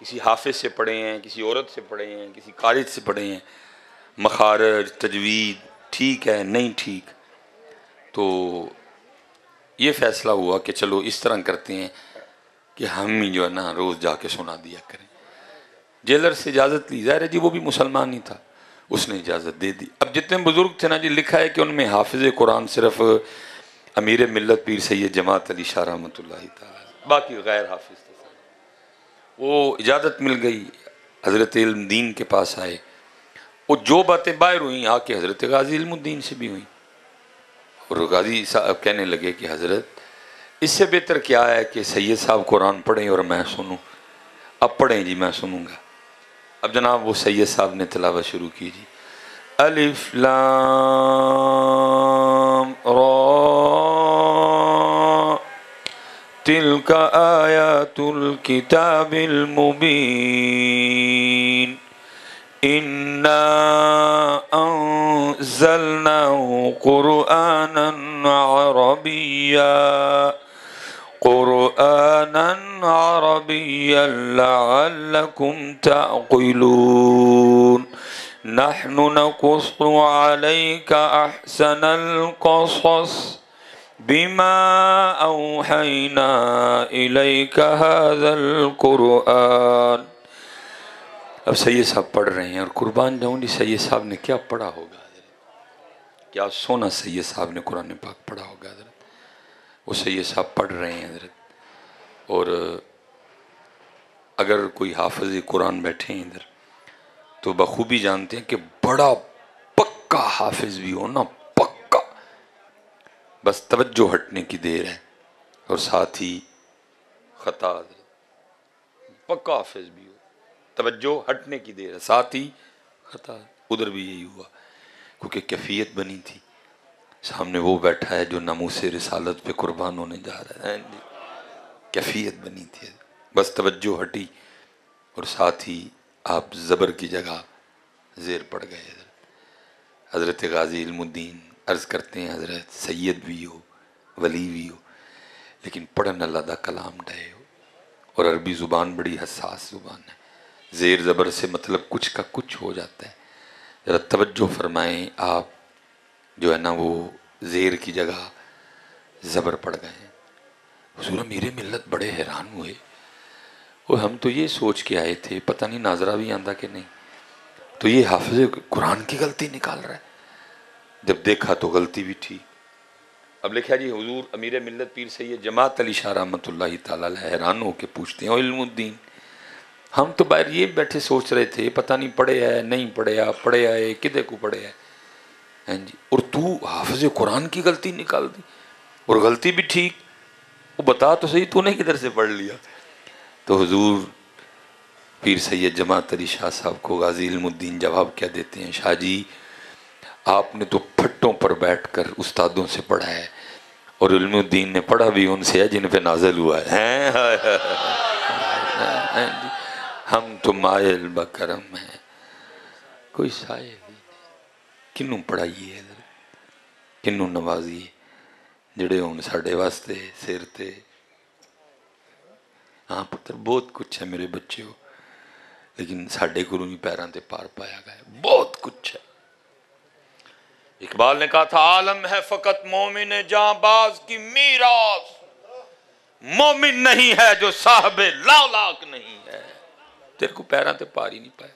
किसी हाफिज़ से पढ़े हैं, किसी औरत से पढ़े हैं, किसी कारिज से पढ़े हैं, मखारज तजवीद ठीक है नहीं ठीक। तो ये फ़ैसला हुआ कि चलो इस तरह करते हैं कि हम ही जो है ना रोज़ जाके सुना दिया करें। जेलर से इजाज़त ली, ज़ाहिर है जी वो भी मुसलमान ही था, उसने इजाज़त दे दी। अब जितने बुज़ुर्ग थे ना जी, लिखा है कि उनमें हाफिज़ कुरान सिर्फ अमीर मिल्लत पीर सैयद जमात अली शाह रहमतुल्लाही ताला, बाकी गैर हाफिज़ थे। वो इजाज़त मिल गई, हज़रत इल्मुद्दीन के पास आए, वो जो बातें बाहर हुई आके हज़रत गाज़ी इल्मुद्दीन से भी हुई, और गाज़ी साहब कहने लगे कि हज़रत इससे बेहतर क्या है कि सैयद साहब कुरान पढ़ें और मैं सुनूँ, अब पढ़ें जी मैं सुनूँगा। अब जनाब वो सैयद साहब ने तिलावत शुरू की जी, अलिफ लाम रा तिलका आयातुल किताबिल मुबीन इन्ना अंज़लनाहु कुरआनन अरबिया कुरआनन अरबिया लअल्लकुम तअक़िलून नहनु नक़ुस्सु अलैका अहसनल क़सस बिमा औहैना इलैका हाज़ल कुरआन। अब सैयद साहब पढ़ रहे हैं और कुर्बान जाऊँ जी सैयद साहब ने क्या पढ़ा होगा, क्या सोना सैयद साहब ने कुरान पाक पढ़ा होगा। हज़रत वो सैयद साहब पढ़ रहे हैं हज़रत, और अगर कोई हाफिज़ कुरान बैठे हैं इधर तो बखूबी जानते हैं कि बड़ा पक्का हाफिज़ भी हो ना, पक्का, बस तवज्जो हटने की देर है, और साथ ही खता पक्का हाफिज़ भी हो, तवज्जो हटने की देर है साथ ही खता। उधर भी यही हुआ क्योंकि कैफियत बनी थी, सामने वो बैठा है जो नामूसे रिसालत पे कुर्बान होने जा रहा है, कैफियत बनी थी, बस तवज्जो हटी और साथ ही आप ज़बर की जगह ज़ेर पड़ गए। हज़रत गाज़ी इल्मुद्दीन अर्ज़ करते हैं हज़रत सैयद भी हो वली भी हो लेकिन पढ़न अल्लाह दा कलाम डहे हो, और अरबी ज़ुबान बड़ी हसास ज़ुबान है, ज़ेर ज़बर से मतलब कुछ का कुछ हो जाता है। ज़रा तवज्जो फरमाएँ, आप जो है ना वो ज़ेर की जगह ज़बर पड़ गए हैं। हुज़ूर अमीरे मिल्लत बड़े हैरान हुए, और हम तो ये सोच के आए थे पता नहीं नाजरा भी आंदा कि नहीं, तो ये हाफिज़ कुरान की गलती निकाल रहा है। जब देखा तो गलती भी थी। अब लिखा जी हुजूर अमीर मिल्लत पीर सैयद जमात अली शाह रहमतुल्लाह ताला अलैह हैरान होकर पूछते हैं इल्मुद्दीन। हम तो बाहर ये बैठे सोच रहे थे पता नहीं पढ़े है नहीं पढ़े है, पढ़े है किधे को पढ़े है, हैं जी, और तू हाफिज़ कुरान की गलती निकाल दी, और गलती भी ठीक, वो बता तो सही तूने किधर से पढ़ लिया। तो हुजूर पीर सैयद जमात अली शाह साहब को गाज़ी इल्मुद्दीन जवाब क्या देते हैं, शाह जी आपने तो फट्टों पर बैठकर उस्तादों से पढ़ा है, और इल्मुद्दीन ने पढ़ा भी उनसे है जिन पे नाजल हुआ है, हम तो मायल बकरम हैं, कोई साय भी नहीं, किनू पढ़ाइए किनू नवाजिए, जड़े हूँ साढ़े वास्ते सिर ते। हाँ पुत्र बहुत कुछ है मेरे बच्चे हो, लेकिन साढ़े गुरु ही पैरों ते पार पाया गया, बहुत कुछ है। इकबाल ने कहा था आलम है फकत मोमिन जांबाज की मीरास, मोमिन नहीं है जो साहबे लालाक नहीं है। तेरे को पैरों ते पार ही नहीं पाया,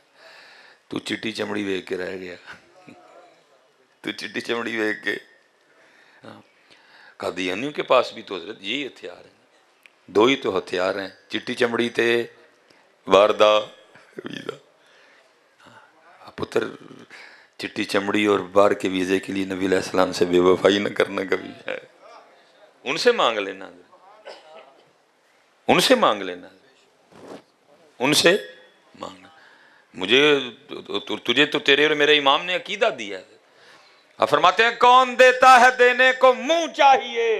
तू चिट्टी चमड़ी वेख के रह गया, तू चिट्टी चमड़ी वेख के। हाँ कादियानियों के पास भी तो हजरत यही हथियार हैं, दो ही तो हथियार हैं, चिट्टी चमड़ी थे वारदा वीज़ा। हाँ पुत्र चिट्टी चमड़ी और बाहर के वीज़े के लिए नबी अलैहिस्सलाम से बेवफाई न करना कभी है, उनसे मांग लेना, उनसे मांग लेना, उनसे मांगना। मुझे तुझे तो तेरे और मेरे इमाम ने अकीदा दिया है। अब फरमाते हैं कौन देता है देने को मुंह चाहिए,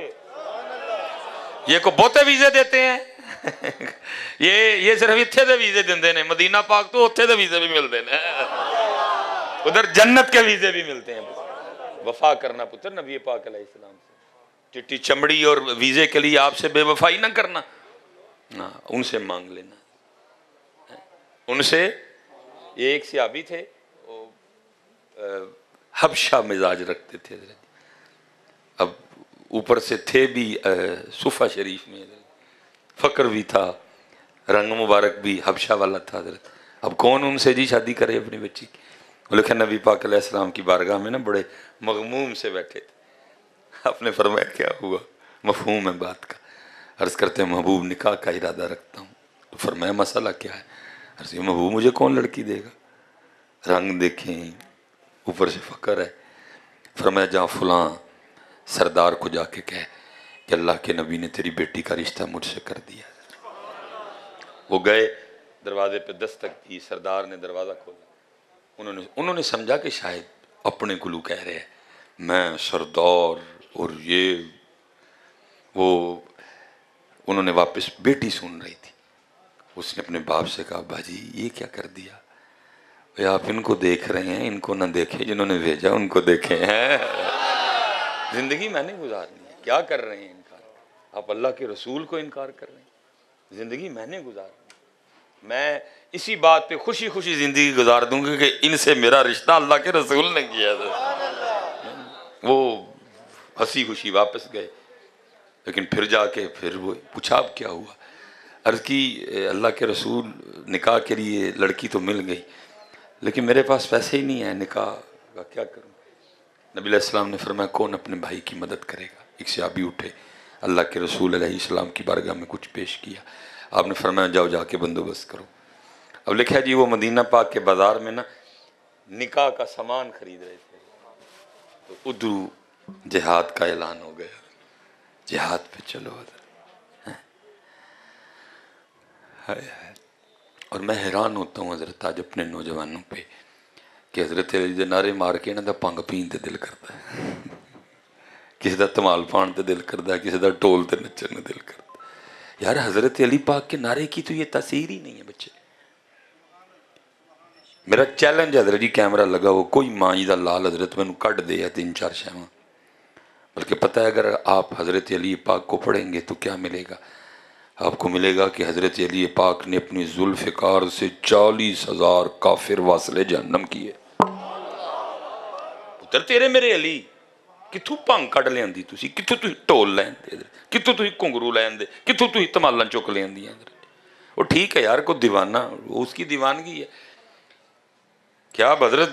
ये को बहुते वीजे देते हैं ये सिर्फ इतने दे वीजे देंदे ने, मदीना पाक तो उत्थे दे वीजे भी मिलते हैं, उधर जन्नत के वीजे भी मिलते हैं। वफा करना पुत्र नबी पाक अलैहिस्सलाम से, चिट्टी चमड़ी और वीजे के लिए आपसे बेवफाई ना करना, ना उनसे मांग लेना, उनसे। ये एक सहाबी थे हबशा मिजाज रखते थे, अब ऊपर से थे भी सूफा शरीफ में, फ़क्र भी था, रंग मुबारक भी हबशा वाला था हजरत। अब कौन उनसे जी शादी करे अपनी बच्ची की, वो लिखा नबी पाक अलैहिस्सलाम की बारगाह में ना बड़े मगमूम से बैठे थे। आपने फरमाया क्या हुआ, मफहूम है बात का। अर्ज़ करते हैं महबूब निकाह का इरादा रखता हूँ। तो फरमाया मसला क्या है, अर्ज़ महबूब मुझे कौन लड़की देगा, रंग देखें ऊपर से फ़क्र है। फरमाया जा फलां सरदार को जाके कह कि अल्लाह के नबी ने तेरी बेटी का रिश्ता मुझसे कर दिया। वो गए, दरवाजे पे दस्तक दी, सरदार ने दरवाज़ा खोला। उन्होंने समझा कि शायद अपने कुलू कह रहे हैं, मैं सरदार और ये वो। उन्होंने वापस बेटी सुन रही थी, उसने अपने बाप से कहा भाजी ये क्या कर दिया, आप इनको देख रहे हैं, इनको ना देखे, जिन्होंने भेजा उनको देखे हैं, ज़िंदगी मैंने गुजारनी है, क्या कर रहे हैं इनकार, आप अल्लाह के रसूल को इनकार कर रहे हैं, ज़िंदगी मैंने गुजारनी, मैं इसी बात पे खुशी खुशी ज़िंदगी गुजार दूंगी कि इनसे मेरा रिश्ता अल्लाह के रसूल ने किया था। वो हंसी खुशी वापस गए, लेकिन फिर जाके फिर वो पूछा अब क्या हुआ। अर्ज़ की अल्लाह के रसूल निकाह के लिए लड़की तो मिल गई, लेकिन मेरे पास पैसे ही नहीं है निकाह का, क्या करूँ। नबी अलैहिस्सलाम ने फरमाया कौन अपने भाई की मदद करेगा। एक सहाबी उठे, अल्लाह के रसूल अलैहिस्सलाम की बारगाह में कुछ पेश किया। आपने फरमाया जाओ जाके बंदोबस्त करो। अब लिखा जी वो मदीना पाक के बाज़ार में ना निकाह का सामान खरीद रहे थे, तो उधरू जिहाद का ऐलान हो गया, जिहाद पे चलो। और मैं हैरान होता हूँ हज़रत आज अपने नौजवानों पे कि हज़रत अली दे नारे मार के इन्हों का भंग पीन तो दिल करता है किसी का धमाल पाने तो दिल करता है, किसी का ढोल तो नचन दिल करता है। यार हज़रत अली पाक के नारे की तो ये तासीर ही नहीं है बच्चे। मेरा चैलेंज हज़रत जी कैमरा लगा हो, कोई माँ जी का लाल हज़रत मैनू कट दे या तीन चार शैवां, बल्कि पता है अगर आप हज़रत अली पाक को पढ़ेंगे तो क्या मिलेगा। आपको मिलेगा कि हज़रत अली पाक ने अपनी जुल्फ़िकार से 40,000 काफिर वासले जहन्नम किए। पुत्र तेरे मेरे अली कितों भंग कड़ लियांदी, कितों ढोल लैंदे, कितों घुंगरू लैंदे, कितों धमाल चुक लियांदी। वो ठीक है यार, को दीवाना, वो उसकी दीवानगी है। क्या हजरत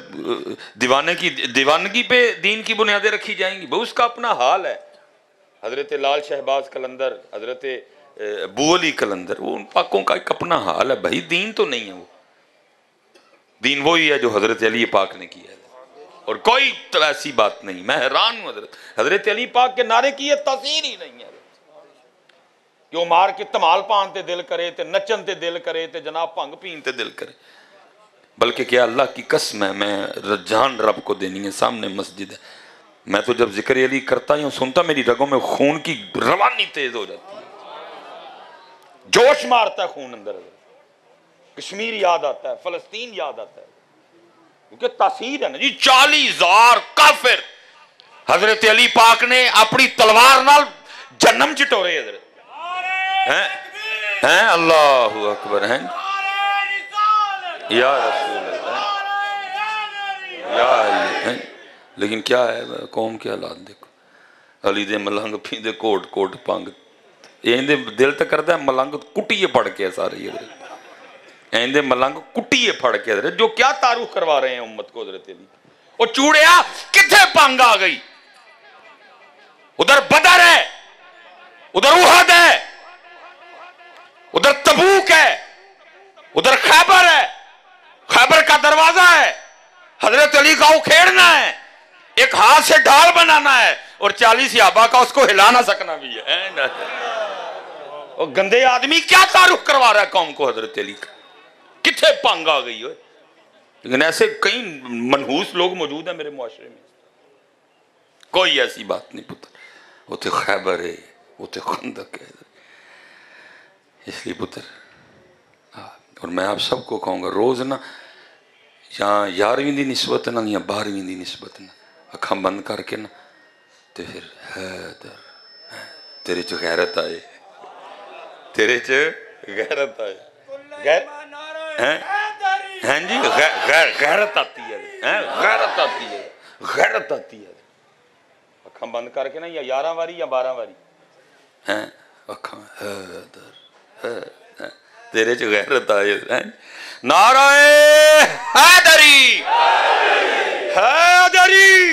दीवाने की दीवानगी पे दीन की बुनियादें रखी जाएंगी? वो उसका अपना हाल है। हजरत लाल शहबाज कलंदर, हजरत अबू अली कलंदर, वो उन पाकों का एक अपना हाल है भाई। दीन तो नहीं है वो, दीन वही है जो हजरत अली पाक ने किया है और कोई ऐसी बात नहीं। मैं हैरान हूँ हजरत अली पाक के नारे की ये तासीर ही नहीं है कि वो मार के धमाल पान ते दिल करे, ते नचन ते दिल करे, ते जनाब भंग पीन ते दिल करे। बल्कि क्या अल्लाह की कसम है, मैं रजान रब को देनी है, सामने मस्जिद है, मैं तो जब जिक्र अली करता हूँ सुनता मेरी रगों में खून की रवानी तेज हो जाती है, जोश मारता है खून अंदर। कश्मीर याद आता है, फलस्तीन याद आता है, क्योंकि तासीर है ना जी। 40,000 काफिर हजरत अली पाक ने अपनी तलवार नाल जन्म चिटोरे। हजरत हैं अल्लाह अकबर, हैं या रसूल अल्लाह। लेकिन क्या है कौम के हालात देखो, अली दे मलंग फींदे कोट कोट पंग, इहदे दिल तो करता है मलंग कुटिए फड़ के सारे, इहदे मलंग कुटिए फड़ के हजरत, जो क्या तारुफ करवा रहे हैं उम्मत को हजरत अली। और चूड़िया किथे पंग आ गई? उधर बदर है, उधर उहद है, उधर तबूक है, उधर खैबर है, खैबर का दरवाजा है। हजरत अली का उखेड़ना है, एक हाथ से ढाल बनाना है और 40 याबा का उसको हिला ना सकना भी है। और गंदे आदमी क्या तारुफ करवा रहा है कौम को हजरत अली का, किथे पंग आ गई हो। लेकिन ऐसे कई मनहूस लोग मौजूद हैं मेरे मुआशरे में, कोई ऐसी बात नहीं। पुत्र उते खैबर है, उते खंदक है, इसलिए पुत्र। और मैं आप सबको कहूँगा रोज़ ना यहाँ 11वीं दी निस्बत ना या 12वीं दी निस्बत ना अखा बंद करके ना, तो फिर हैदर तेरे च गैरत आए, तेरे च गैरत आए, हैं जी गैरत आती है, गैरत आती है, गैरत आती है। अखा बंद करके ना या 11 बारी या 12 बारी हैं अखा, हैदर तेरे च गैरत आए, हैं नारा हैदरी हैदरी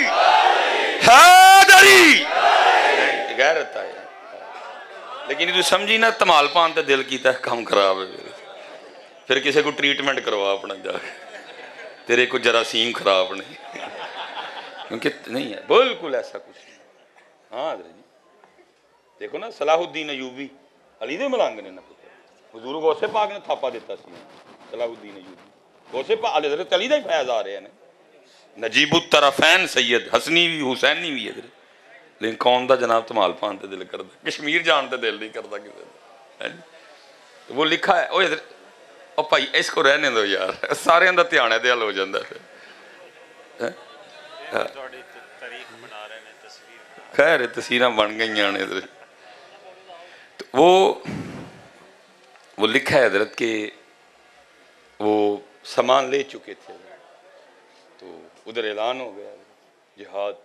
हैदरी गैरत आए। लेकिन तू समझी ना, धमाल पान तो दिल किया काम खराब है, फिर किसी को ट्रीटमेंट करवा अपना जाके, तेरे को जरासीम खराब नहीं, क्योंकि नहीं है बिल्कुल ऐसा कुछ नहीं। हाँ हजरत जी देखो ना, सलाहुद्दीन अयूबी अली दे मलंग ने ना हजूर गौसे पाक ने थापा दिता सी। सलाहुद्दीन अयूबी गौसे पाक अली हजरत अली दा ही फैज़ आ रहा है ना। नजीबुत तरफैन सैयद हसनी भी हुसैनी भी हजरत, लेकिन कौम का जनाब धमाल पान तो दिल करता, कश्मीर जान तो दिल नहीं करता किसी। तो वो लिखा है ओ हजरत, ओ भाई इसको रहने दो यार, सारे का ध्यान दयाल हो जाता है। खैर तस्वीर बन गई ने हजरत, तो वो लिखा है हजरत के वो सामान ले चुके थे, तो उधर ऐलान हो गया जिहाद,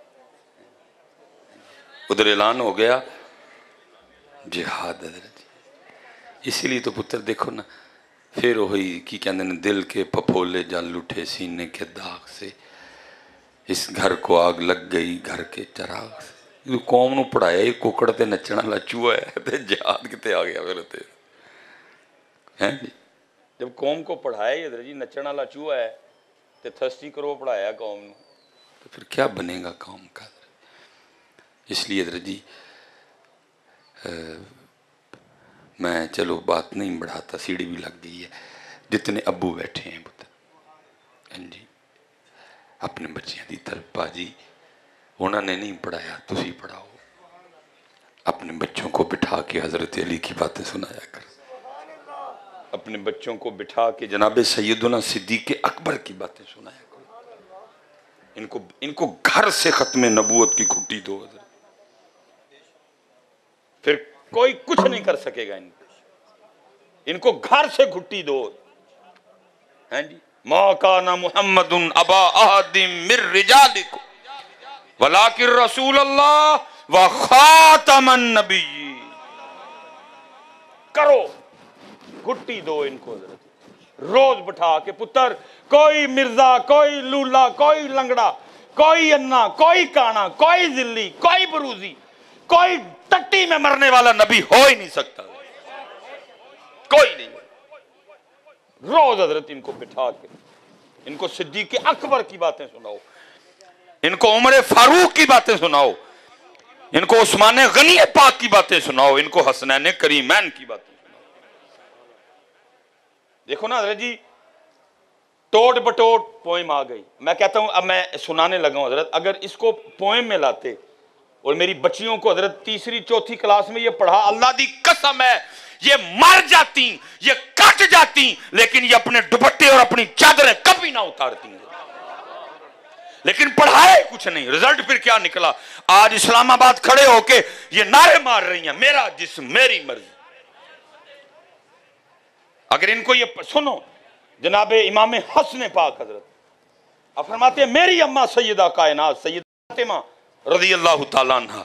उधर ऐलान हो गया जिहाद हजरत। इसीलिए तो पुत्र देखो ना, फिर वही की कहते हैं दिल के फफोले जल उठे सीने के दाग से, इस घर को आग लग गई घर के चिराग से। कौम नूं पढ़ाया कुकड़ ते नचण वाला चूहा है, ते जिहाद कितने आ गया फिर ते, हैं जी। जब कौम को पढ़ाया हजरत जी नचण वाला चूहा है, तो थर्स्टी करो पढ़ाया कौम नूं, तो फिर क्या बनेगा कौम का। इसलिए हजरत जी मैं चलो बात नहीं बढ़ाता, सीढ़ी भी लग गई है। जितने अबू बैठे हैं पुत्र हाँ जी अपने बच्चों की तरफ, भाजी उन्होंने नहीं पढ़ाया तुसी पढ़ाओ, अपने बच्चों को बिठा के हज़रत अली की बातें सुनाया कर, अपने बच्चों को बिठा के जनाब सैयदना सिद्दीक़ अकबर की बातें सुनाया कर। इनको इनको घर से खत्म नबूवत की खुट्टी दो, फिर कोई कुछ नहीं कर सकेगा इनको। इनको घर से घुट्टी दो। हैं जी, माँ का ना मोहम्मद अबा अहदिम मिर रिजालिकुम वलाकिर रसूल अल्लाह व खातमन नबी। करो घुट्टी दो इनको, रोज बैठा के पुत्र कोई मिर्जा, कोई लूला, कोई लंगड़ा, कोई अन्ना, कोई काना, कोई जिल्ली, कोई बरूजी, कोई टट्टी में मरने वाला नबी हो ही नहीं सकता, कोई नहीं। रोज हजरत इनको बिठा के इनको सिद्दीक अकबर की बातें सुनाओ, इनको उमर फारूक की बातें सुनाओ, इनको उस्मान गनी पाक की बातें सुनाओ, इनको हसनैन करीमैन की बातें सुनाओ। देखो ना हजरत जी, टोट बटोट पोएम आ गई। मैं कहता हूं अब मैं सुनाने लगा हूं हजरत, अगर इसको पोएम में लाते और मेरी बच्चियों को हजरत तीसरी चौथी क्लास में ये पढ़ा, अल्लाह दी कसम है ये मर जाती, ये कट जाती, लेकिन ये अपने दुपट्टे और अपनी चादरें कभी ना उतारती। लेकिन पढ़ाए कुछ नहीं, रिजल्ट फिर क्या निकला? आज इस्लामाबाद खड़े होके ये नारे मार रही हैं, मेरा जिस्म मेरी मर्जी। अगर इनको ये सुनो, जनाबे इमाम हसन पाक हजरत अब फरमाते हैं, मेरी अम्मा सैयदा कायनात सैयदा फातिमा रज़ी अल्लाह तआला अन्हा,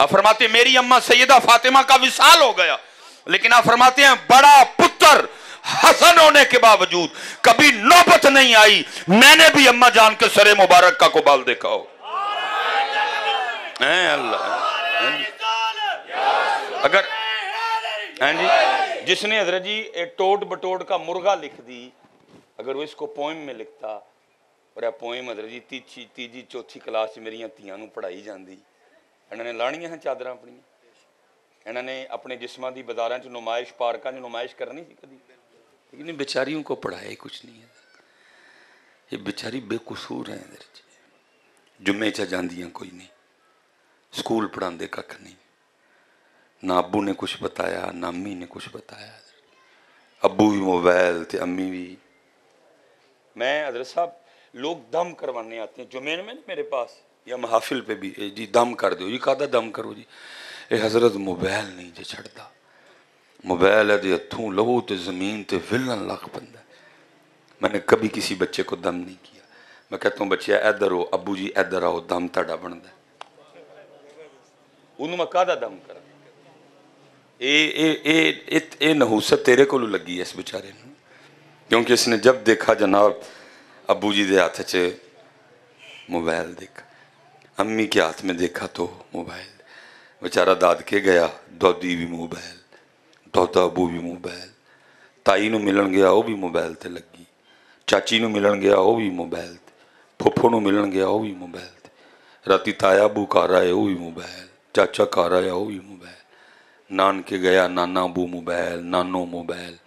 अब फरमाते मेरी अम्मा सैयदा फातिमा का विसाल हो गया, लेकिन आप फरमाते हैं बड़ा पुत्र हसन होने के बावजूद कभी नौबत नहीं आई, मैंने भी अम्मा जान के सरे मुबारक का कुबाल देखा हो। अल्लाह अगर जी जिसने हजरत जी टोट बटोट का मुर्गा लिख दी, अगर वो इसको पोइम में लिखता और पोइम हजरत जी तीजी चौथी क्लास मेरी धियां पढ़ाई जाती, इन्होंने लाणियां हैं चादर अपनी, इन्होंने अपने जिस्मां दी बाजारां च नुमाइश पार्कां च नुमाइश करनी सी कदी, लेकिन बेचारियों को पढ़ाए कुछ नहीं है, ये बेचारी बेकसूर हैं। जुम्मे च जांदियां कोई नहीं, स्कूल पढ़ाते कख नहीं, ना अबू ने कुछ बताया ना अम्मी ने कुछ बताया, अबू भी मोबाइल ते अम्मी भी। मैं हजरत साहब लोग दम करवाने आते हैं जुम्मे में मेरे पास या महाफिल पे भी, जी दम कर दो जी, कहता दम करो जी, ये हजरत मोबाइल नहीं जो छड़ता, मोबाइल है हथों लहू तो जमीन तो विलन लग पा। मैंने कभी किसी बच्चे को दम नहीं किया, मैं कहता हूँ बच्चे इधर हो, अबू जी इधर आओ, दम ताड़ा बनता है। मैं कहदा दम करा, ये नहूसत तेरे को लगी है इस बेचारे ने, क्योंकि इसने जब देखा जनाब अबू जी के हाथ च मोबाइल देखा, अम्मी के हाथ में देखा तो मोबाइल, बेचारा दाद के गया दादी भी मोबाइल, दादा अबू भी मोबाइल, ताई नू मिलन गया वह भी मोबाइल ते लगी, चाची नू मिलन गया वह भी मोबाइल ते, फुफो नू मिलन गया वह भी मोबाइल ते, राती ताया अबू घर आए वह भी मोबाइल, चाचा घर आया वह भी मोबाइल, नानके गया नाना अबू मोबाइल, नानो मोबाइल,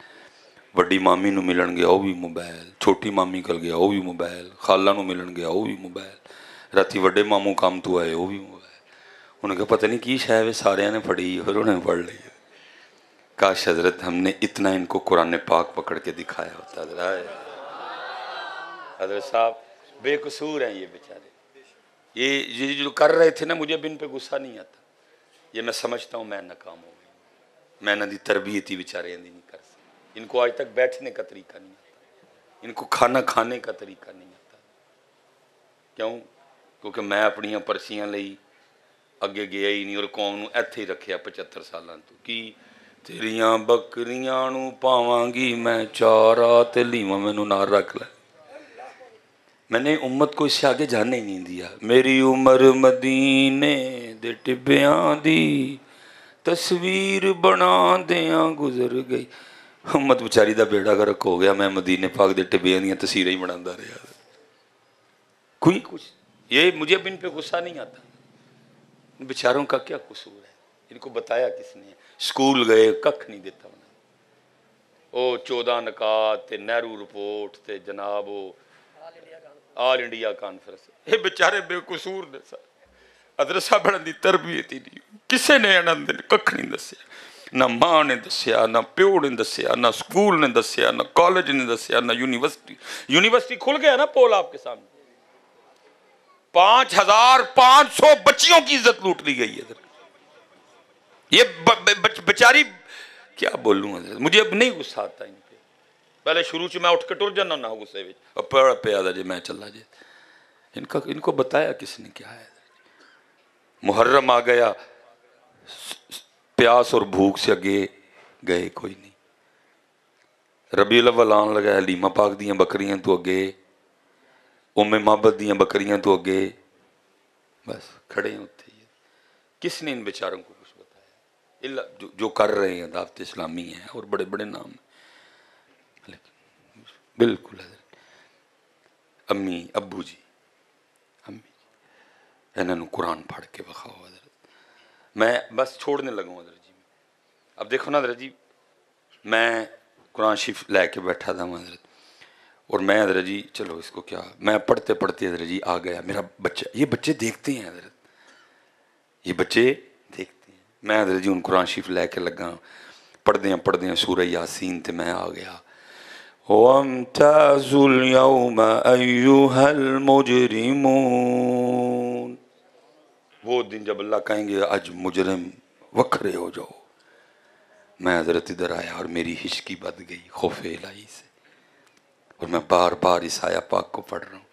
वड्डी मामी नू मिलन गया वह भी मोबाइल, छोटी मामी कल गया वह भी मोबाइल, खाला नू मिलन गया वह भी मोबाइल, राती वड्डे मामू काम तो आए वह भी मोबाइल। उन्होंने कहा पता नहीं की शायद वे सारे ने पढ़ी और उन्होंने पढ़ ली। काश हजरत हमने इतना इनको कुरान पाक पकड़ के दिखाया होता। हजरत साहब बेकसूर हैं ये बेचारे, ये जो कर रहे थे ना, मुझे बिन पे गुस्सा नहीं आता, ये मैं समझता हूँ मैं नाकाम हो गई, मैं इन्होंने तरबियत ही बेचारे नहीं कर सकती। इनको आज तक बैठने का तरीका नहीं आता, इनको खाना खाने का तरीका नहीं आता। क्यों? क्योंकि मैं अपनी पर्चियाँ लई अगे गया ही नहीं और कौम नूं इत्थे ही रखिया 75 साल तू कि तेरिया बकरिया पावांगी मैं चारा ते लीवा मैनू ना रख लै। मैंने उम्मत को इससे आगे जाने ही नहीं दिया। मेरी उम्र मदीने दे टिब्बिया दी तस्वीर बना दिया गुजर गई। उम्मत बेचारी दा बेड़ा गर्क हो गया, मैं मदीने पाक दे टिब्बिया दी तस्वीरें ही बनाता रहा। कोई कुछ ये मुझे बिन पे गुस्सा नहीं आता। बेचारों का क्या कसूर है? इनको बताया किसने? स्कूल गए कख नहीं देता उन्हें। ओ 14 नकात ते नेहरू रिपोर्ट ते जनाब वो ऑल इंडिया कॉन्फ्रेंस, ये बेचारे बेकसूर ने सर। अदरसा बन की तरबियत ही नहीं, किसी ने आनंद कख नहीं दसिया, ना माँ ने दसिया, ना प्यो ने दसिया, ना स्कूल ने दसिया, ना कॉलेज ने दसिया, ना यूनिवर्सिटी खुल गया ना पोल आपके सामने। 5,500 बच्चियों की इज्जत लूट ली गई है। ये बेचारी क्या बोलूँ हजरत, मुझे अब नहीं गुस्सा आता इन पर। पहले शुरू से मैं उठ के टुर जाना ना गुस्से में, और बड़ा प्यादा जी मैं चला जी। इनका इनको बताया किसने क्या है। मुहर्रम आ गया, प्यास और भूख से आगे गए कोई नहीं। रबीउल अव्वल आन लगा, हलीमा पाक दियाँ बकरियां तो अगे, उम्मे महबत दियाँ बकरियां तो अगे, बस खड़े हैं उठे। किसने इन बेचारों को कुछ बताया? इल्ला जो कर रहे हैं दावत इस्लामी है और बड़े बड़े नाम हैं। बिल्कुल अम्मी अबू जी, अम्मी इन्होंने कुरान पढ़ के बखाओ हजरत। मैं बस छोड़ने लगा हूँ हजरत जी। अब देखो ना हजरत जी, मैं कुरान शरीफ लेके बैठा था हजरत, और मैं हजरत जी चलो इसको क्या, मैं पढ़ते पढ़ते हजरत जी आ गया मेरा बच्चा। ये बच्चे देखते हैं हजरत, ये बच्चे देखते हैं। मैं हजरत जी उन कुरान शरीफ लेके लगा पढ़दे हैं सूरह यासीन, ते मैं आ गया वम्ताज़ुल यौमा अय्युहल मुजरिमून। वो दिन जब अल्लाह कहेंगे आज मुजरिम वखरे हो जाओ। मैं हजरत इधर आया और मेरी हिचकी बद गई खौफे इलाही से, और मैं बार बार इस आया पाक को पढ़ रहा हूँ।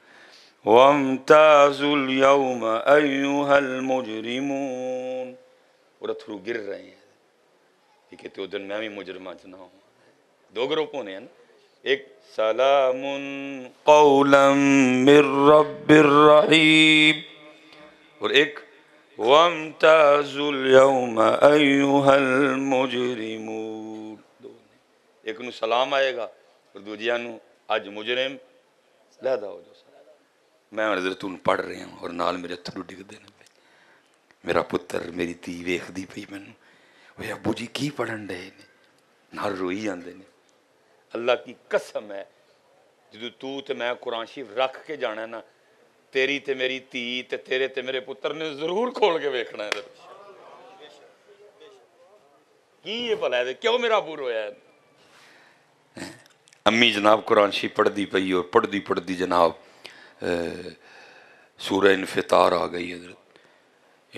वम्ताज़ुल यौमा अय्युहल मुजरिमून। और अथरू गिर रहे हैं कि कहते उस दिन मैं भी मुजरिमा ना हूँ। दो ग्रुपों ने है ना, एक सलामुन कौलम मिर रब्बिर रहीम, और एक वम्ताज़ुल यौमा अय्युहल मुजरिमून। एक नू सलाम आएगा और दूजिया नू आज मुजरिम लहदा हो जाओ। मैं हजरत उन पढ़ रहे हैं और नाल मेरे अथरू डिगते हैं। मेरा पुत्र मेरी धी वेखदी पई मैनू, ओए अबू जी की पढ़न डे ने, नाल रोई जाते हैं। अल्लाह की कसम है, जो तू तो मैं कुरान शरीफ रख के जाना ना, तेरी तो मेरी धी तो तेरे तो मेरे पुत्र ने जरूर खोल के वेखना है की ये भला है, क्यों मेरा अबू रोया है। अम्मी जनाब कुरान शरीफ पढ़ती पई, और पढ़ती पढ़ती जनाब सूरह इन्फितार आ गई हजरत।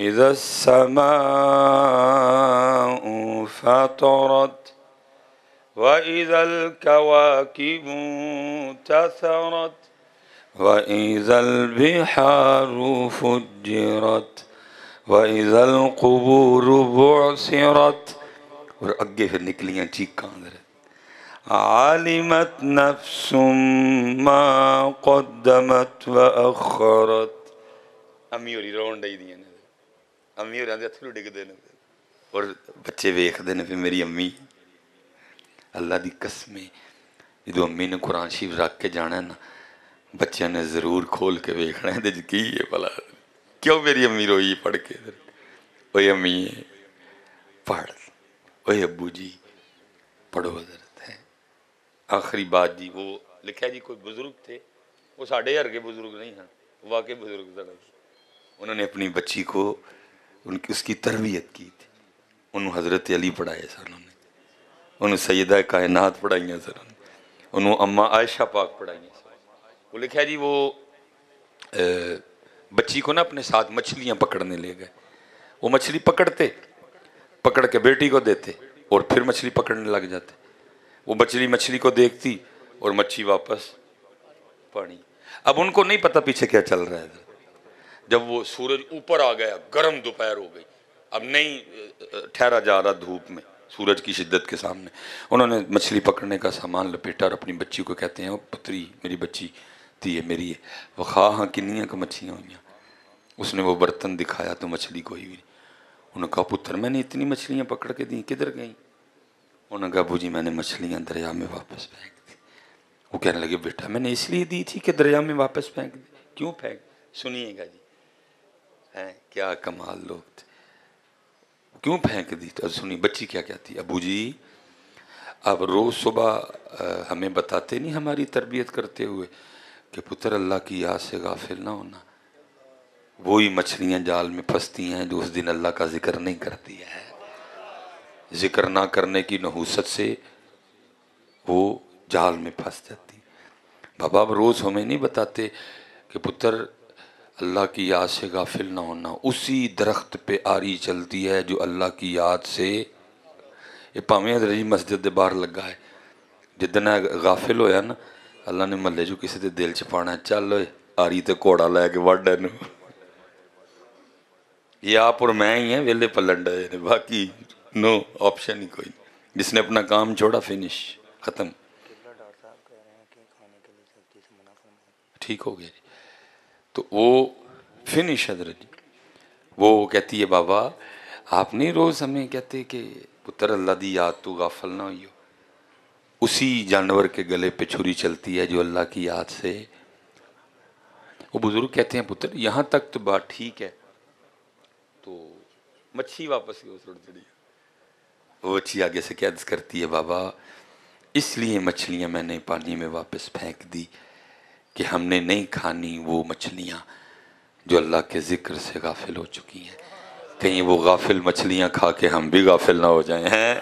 इज़स समाउ फतरत व इज़ल कवाकिबु तसरत व इज़ल बिहारु फुज्जिरत व इज़ल कुबूरु बुअसिरत। और अगे फिर निकलियाँ चीकां हजरत। आलिमत नफ्सुम मा क़द्दमत व अख़्ख़रत। अम्मी होरी रोन डई दियां ने, अम्मी होरां दे अथरू डिगदे ने, और बच्चे वेखदे ने। फिर मेरी अम्मी, अल्लाह दी कसम है, जो अम्मी ने कुरान शरीफ रख के जाना ना, बच्चों ने जरूर खोल के वेखना है ते की है भला। क्यों मेरी अम्मी रोई पढ़ के। ओए अम्मी पढ़, ओए अबू जी पढ़ो। आखिरी बात जी, वो लिखा जी कोई बुजुर्ग थे, वो साढ़े हरगे बुजुर्ग नहीं हैं, वाकई बुजुर्ग थे। उन्होंने अपनी बच्ची को उनकी उसकी तरबियत की थी। उन्होंने हज़रत अली पढ़ाए सर, उन्होंने सैयदा कायनात पढ़ाइया सर, उन्होंने अम्मा आयशा पाक पढ़ाइया सर। वो लिखा जी वो बच्ची को ना अपने साथ मछलियाँ पकड़ने ले गए। वो मछली पकड़ते, पकड़ के बेटी को देते, और फिर मछली पकड़ने लग जाते। वो बछली मछली को देखती और मच्छी वापस पानी। अब उनको नहीं पता पीछे क्या चल रहा है। जब वो सूरज ऊपर आ गया, गर्म दोपहर हो गई, अब नहीं ठहरा जा रहा धूप में, सूरज की शिद्दत के सामने। उन्होंने मछली पकड़ने का सामान लपेटा और अपनी बच्ची को कहते हैं, ओ पुत्री मेरी बच्ची थी है मेरी है, वखा हाँ किनिया का मच्छियाँ हुई। उसने वो बर्तन दिखाया तो मछली कोई भी नहीं। उन्होंने कहा पुत्र मैंने इतनी मछलियाँ पकड़ के दी, किधर गई? उन्होंने कहा बूजी मैंने मछलियाँ दरिया में वापस फेंक दी। वो कहने लगे बेटा मैंने इसलिए दी थी कि दरिया में वापस फेंक दी। क्यों फेंक? सुनिएगा जी, हैं क्या कमाल लोग थे। क्यों फेंक दी? तो सुनी बच्ची क्या कहती, अबू जी आप रोज़ सुबह हमें बताते नहीं हमारी तरबियत करते हुए कि पुत्र अल्लाह की याद से गाफिल ना होना। वही मछलियाँ जाल में फंसती हैं जो उस दिन अल्लाह का जिक्र नहीं करती है। जिक्र ना करने की नहूसत से वो जाल में फंस जाती। बाबा अब रोज़ हमें नहीं बताते कि पुत्र अल्लाह की याद से गाफिल ना होना। उसी दरख्त पे आरी चलती है जो अल्लाह की याद से ये भावें हजरत जी मस्जिद के बाहर लगा है जिदन गाफिल होया ना अल्लाह ने महल्ले चो किसी के दिल च पाना चल होए आरी तो घोड़ा लैके वढ़ इनू ये आप और मैं ही है वेले पलन डे ने बाकी नो ऑप्शन ही कोई नहीं। जिसने अपना काम छोड़ा फिनिश खत्म ठीक हो गया जी तो वो फिनिश हजरत जी। वो कहती है बाबा आप नहीं रोज़ हमें कहते कि पुत्र अल्लाह दी याद तो गाफिल ना हो। उसी जानवर के गले पे छुरी चलती है जो अल्लाह की याद से। वो बुज़ुर्ग कहते हैं पुत्र यहाँ तक तो बात ठीक है तो मच्छी वापस की ओर उड़ चढ़ी। वो मच्छी आगे से क्या अर्ज़ करती है बाबा इसलिए मछलियाँ मैंने पानी में वापस फेंक दी कि हमने नहीं खानी वो मछलियाँ जो अल्लाह के ज़िक्र से गाफिल हो चुकी हैं। कहीं वो गाफिल मछलियाँ खा के हम भी गाफिल ना हो जाएं हैं।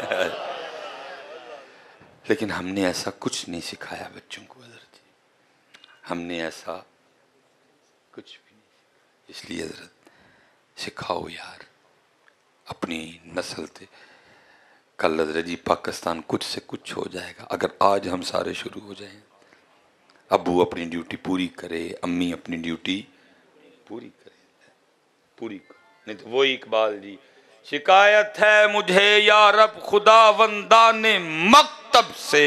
लेकिन हमने ऐसा कुछ नहीं सिखाया बच्चों को हजरत जी हमने ऐसा कुछ भी नहीं। इसलिए हजरत सिखाओ यार अपनी नस्ल थे। कल हजरत जी पाकिस्तान कुछ से कुछ हो जाएगा अगर आज हम सारे शुरू हो जाएं। अबू अपनी ड्यूटी पूरी करे अम्मी अपनी ड्यूटी पूरी करे पूरी करे। नहीं तो वही इकबाल जी शिकायत है मुझे या रब खुदावंदा ने मकतब से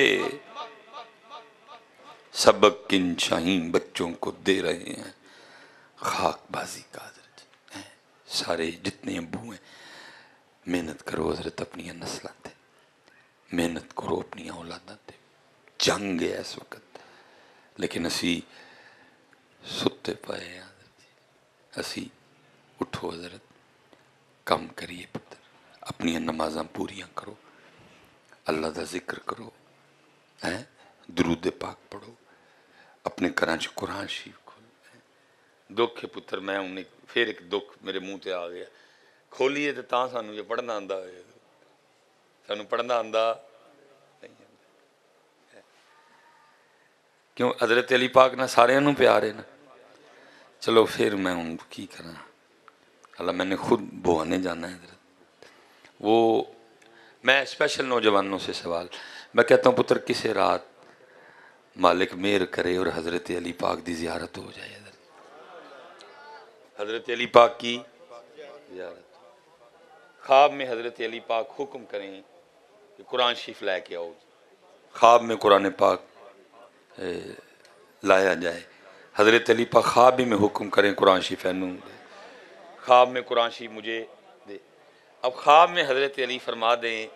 सबक किन शाहीन बच्चों को दे रहे हैं खाकबाजी का। हजरत जी सारे जितने अबू हैं मेहनत करो हजरत अपनी नस्लां ते मेहनत करो अपनी औलादां ते। जंग है इस वक्त लेकिन असी सुते पाए हैं हजरत जी। असी उठो हजरत काम करिए पुत्र अपनी नमाज़ां पूरियां करो अल्लाह दा जिक्र करो है दरूद पाक पढ़ो अपने घर च कुरान शरीफ खोलो। दुख है पुत्र मैं उन्हें फिर एक दुख मेरे मुँह ते आ गया खोलीए तो तां सानू जो पढ़ना आंदा है सानू पढ़ना आंदा नहीं आंदा क्यों हजरत अली पाक ना सारे नू प्यार है ना। चलो फिर मैं हूँ की करा अल्लाह मैंने खुद बुआने जाना है हजरत। वो मैं स्पेशल नौजवानों से सवाल मैं कहता हूँ पुत्र किसे रात मालिक मेहर करे और हज़रत अली पाक की ज़ियारत हो जाए। हज़रत अली पाक की ज़ियारत ख्वाब में हज़रत अली पाक हुक्म करें कि कुरान शरीफ ला के आओ ख्वाब में कुरान पाक लाया जाए। हज़रत अली पाक ख्वाब में हुक्म करें कुरान शरीफ एनू ख्वाब में कुरान शरीफ मुझे दे। अब ख्वाब में हज़रत अली फरमा दें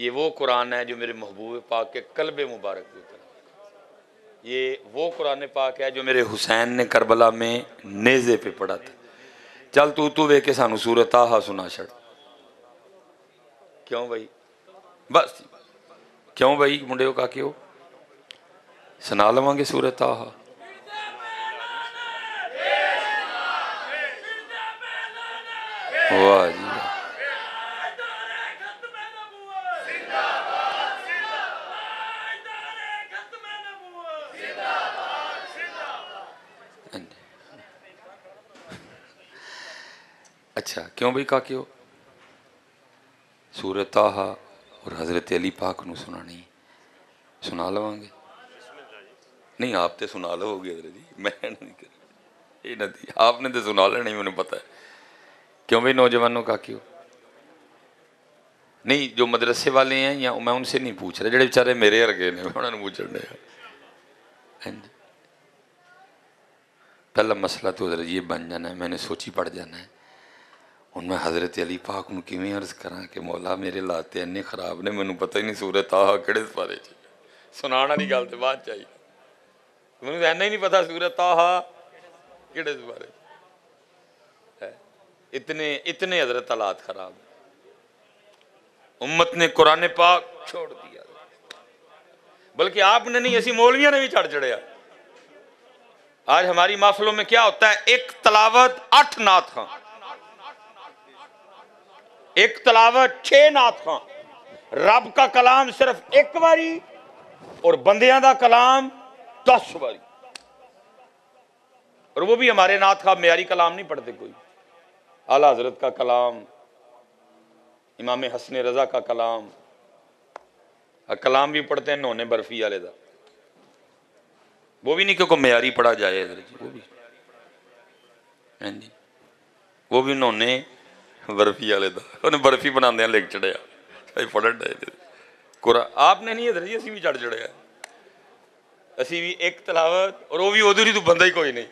ये वो कुरान है जो मेरे महबूब पाक के कल्बे मुबारक की तरह ये वो कुरान पाक है जो मेरे हुसैन ने करबला में नेज़े पे पढ़ा था। चल तू वे के सानू सूरत आहा सुना छड़ क्यों भाई बस क्यों भाई मुंडे का क्यों सुना लवांगे सूरत आहा वाह जी अच्छा क्यों भाई का क्यों सूरत आहा और हजरत अली पाक नू सुना नहीं सुना लवांगे नहीं आप तो सुना लोगे हजरत जी मैं नहीं कर ये नहीं आपने तो सुना लेना ही मैंने पता है क्यों भाई नौजवानों का क्यों नहीं जो मदरसे वाले हैं या मैं उनसे नहीं पूछ रहा जो बेचारे मेरे वर्गे ने उन्होंने पूछ रहे हैं। पहला मसला तो हजरत ये बन जाना है मैंने सोची पड़ जाना है हूँ मैं हज़रत अली पाक नूं किवें अर्ज़ करा कि मौला मेरे लाते इन्ने खराब ने मैनू पता ही नहीं सूरत आहा किहड़े बारे सुनाने वाली गल तो बाद चाहिए मैनू इन्ना ही नहीं पता सूरत आहा किहड़े बारे इतने इतने हजरत हालात खराब उम्मत ने कुरान पाक छोड़ दिया बल्कि आपने नहीं ऐसी मौलवियों ने भी चढ़ चढ़िया। आज हमारी महफिलों में क्या होता है एक तलावत 8 नात खां एक तलावत 6 नात खां रब का कलाम सिर्फ 1 बारी और बंदियां दा कलाम 10 बारी और वो भी हमारे नात खां मेयारी कलाम नहीं पढ़ते कोई आला हजरत का कलाम इमाम हसन रज़ा का कलाम कलाम भी पढ़ते हैं नौने बर्फी वाले का, वो भी नहीं क्योंकि म्यारी पढ़ा जाए इधर जी, वो भी हैं जी, वो भी नौने बर्फी वाले का, उन्हें बर्फी बनाते हैं लिख चढ़िया पढ़न डाए कुरा आपने नहीं इधर जी, असी भी चढ़ चढ़िया असी भी एक तलावत और वो भी उधर ही तो बंदा ही कोई नहीं,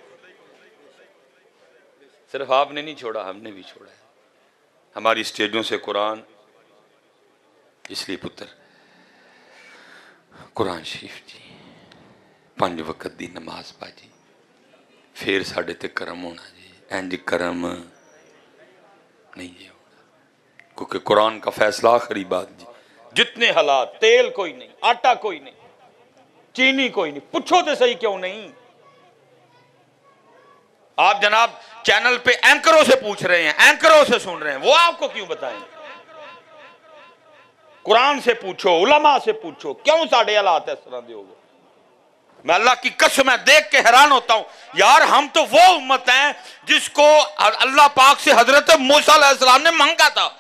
सिर्फ आपने नहीं छोड़ा हमने भी छोड़ा है। हमारी स्टेजों से कुरान, इसलिए पुत्र कुरान शरीफ जी, पांच वक्त की नमाज भाजी, फिर साढ़े ते करम होना जी, इंज करम नहीं जी होना, क्योंकि कुरान का फैसला आखिरी बात जी। जितने हालात, तेल कोई नहीं, आटा कोई नहीं, चीनी कोई नहीं, पूछो तो सही क्यों नहीं। आप जनाब चैनल पे एंकरों से पूछ रहे हैं, एंकरों से सुन रहे हैं, वो आपको क्यों बताएं? कुरान से पूछो, उलमा से पूछो, क्यों साढ़े हालात इस तरह दे। मैं अल्लाह की कसम है देख के हैरान होता हूं यार, हम तो वो उम्मत हैं जिसको अल्लाह पाक से हजरत मूसा अलैहिस्सलाम ने मांगा था।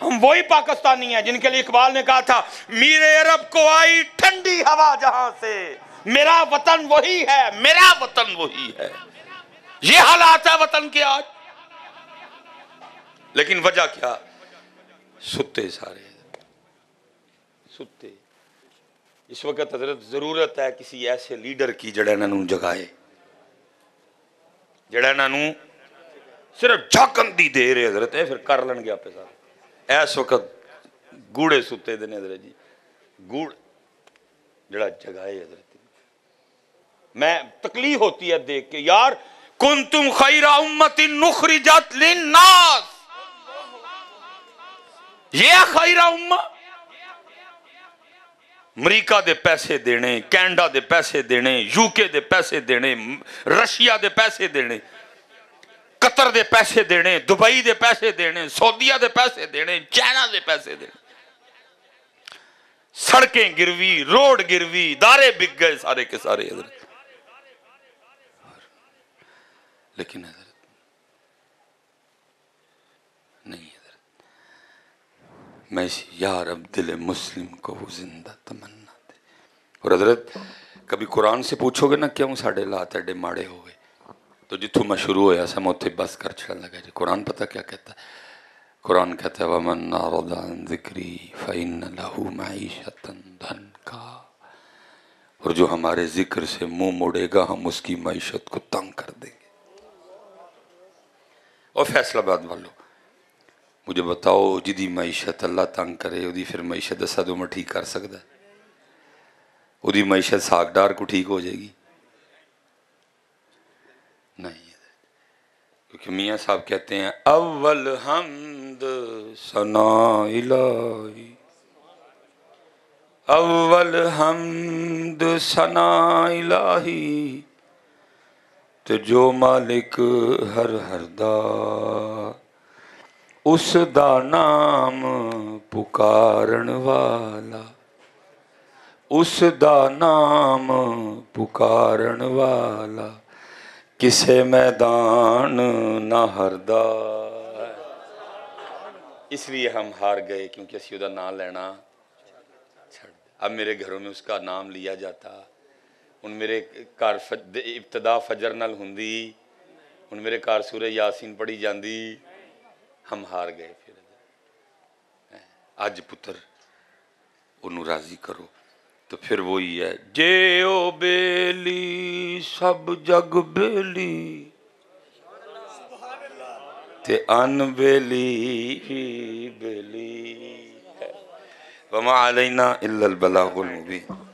हम वही पाकिस्तानी हैं जिनके लिए इकबाल ने कहा था, मेरे अरब को आई ठंडी हवा जहां से, मेरा वतन वही है, मेरा वतन वही है। ये हालात है वतन के आज, लेकिन वजह क्या? सुते सारे सुते। इस वक्त हजरत जरूरत है किसी ऐसे लीडर की जड़ा इन्हों जगाए, जड़ा इन्हों सिर्फ झाकन दी दे रहे हजरत है, फिर कर लेंगे आपे सारे। इस वक्त गूड़े सुते दे ने हजरत जी, गूड़ जड़ा जगाए हजरत। मैं तकलीफ होती है देख के यार, कुंतुम खैरा उम्मतिन नुखरिजत लिन्नास, ये खैरा उम्मा। अमरीका दे पैसे देने, कैनेडा दे पैसे देने, यूके दे पैसे देने, रशिया दे पैसे देने, कतर दे पैसे देने, दुबई दे पैसे देने, सऊदीया दे पैसे देने, चाइना दे पैसे देने। सड़कें गिरवी, रोड गिरवी, दारे बिक गए सारे के सारे हजरत। लेकिन हजरत नहीं, हजरत मैं इस यार अब दिल मुस्लिम को वो जिंदा तमन्ना दे। और हजरत कभी कुरान से पूछोगे ना क्यों साढ़े लात एडे माड़े हो गए, तो जितों मैं शुरू होया सम उथे बस कर छड़न लगा जी। कुरान पता क्या कहता है? कुरान कहता है वमन अरद अन जिक्री फइन्न लहू मईशतन धनका, और जो हमारे जिक्र से मुंह मोड़ेगा हम उसकी मईशत को तंग कर देंगे। और फैसलाबाद वालों मुझे बताओ, जिदी मईशत अल्लाह तंग करे उदी फिर मईशत असद उम्र ठीक कर सकता है? उदी मईशत सागडार को ठीक हो जाएगी? नहीं, क्योंकि मियाँ साहब कहते हैं अव्वल हमद सना इलाही, अव्वल हमद सना इलाही, तो जो मालिक हर हर दा उस दा नाम पुकारन वाला, उस दा नाम पुकारन वाला किसे मैदान ना हरदा। इसलिए हम हार गए क्योंकि असी उदा नाम लेना छोड़। अब मेरे घरों में उसका नाम लिया जाता, उन मेरे घर इब्तदा फजर नाल हुंदी, उन मेरे घर सूरह यासीन पढ़ी जाती। हम हार गए फिर। आज पुत्र उन्होंने राजी करो, तो फिर वही है जे ओ बेली सब जग बेली ते अन बेली ही बेली। वमा अलैना इल्लल बलागुल मुबीन।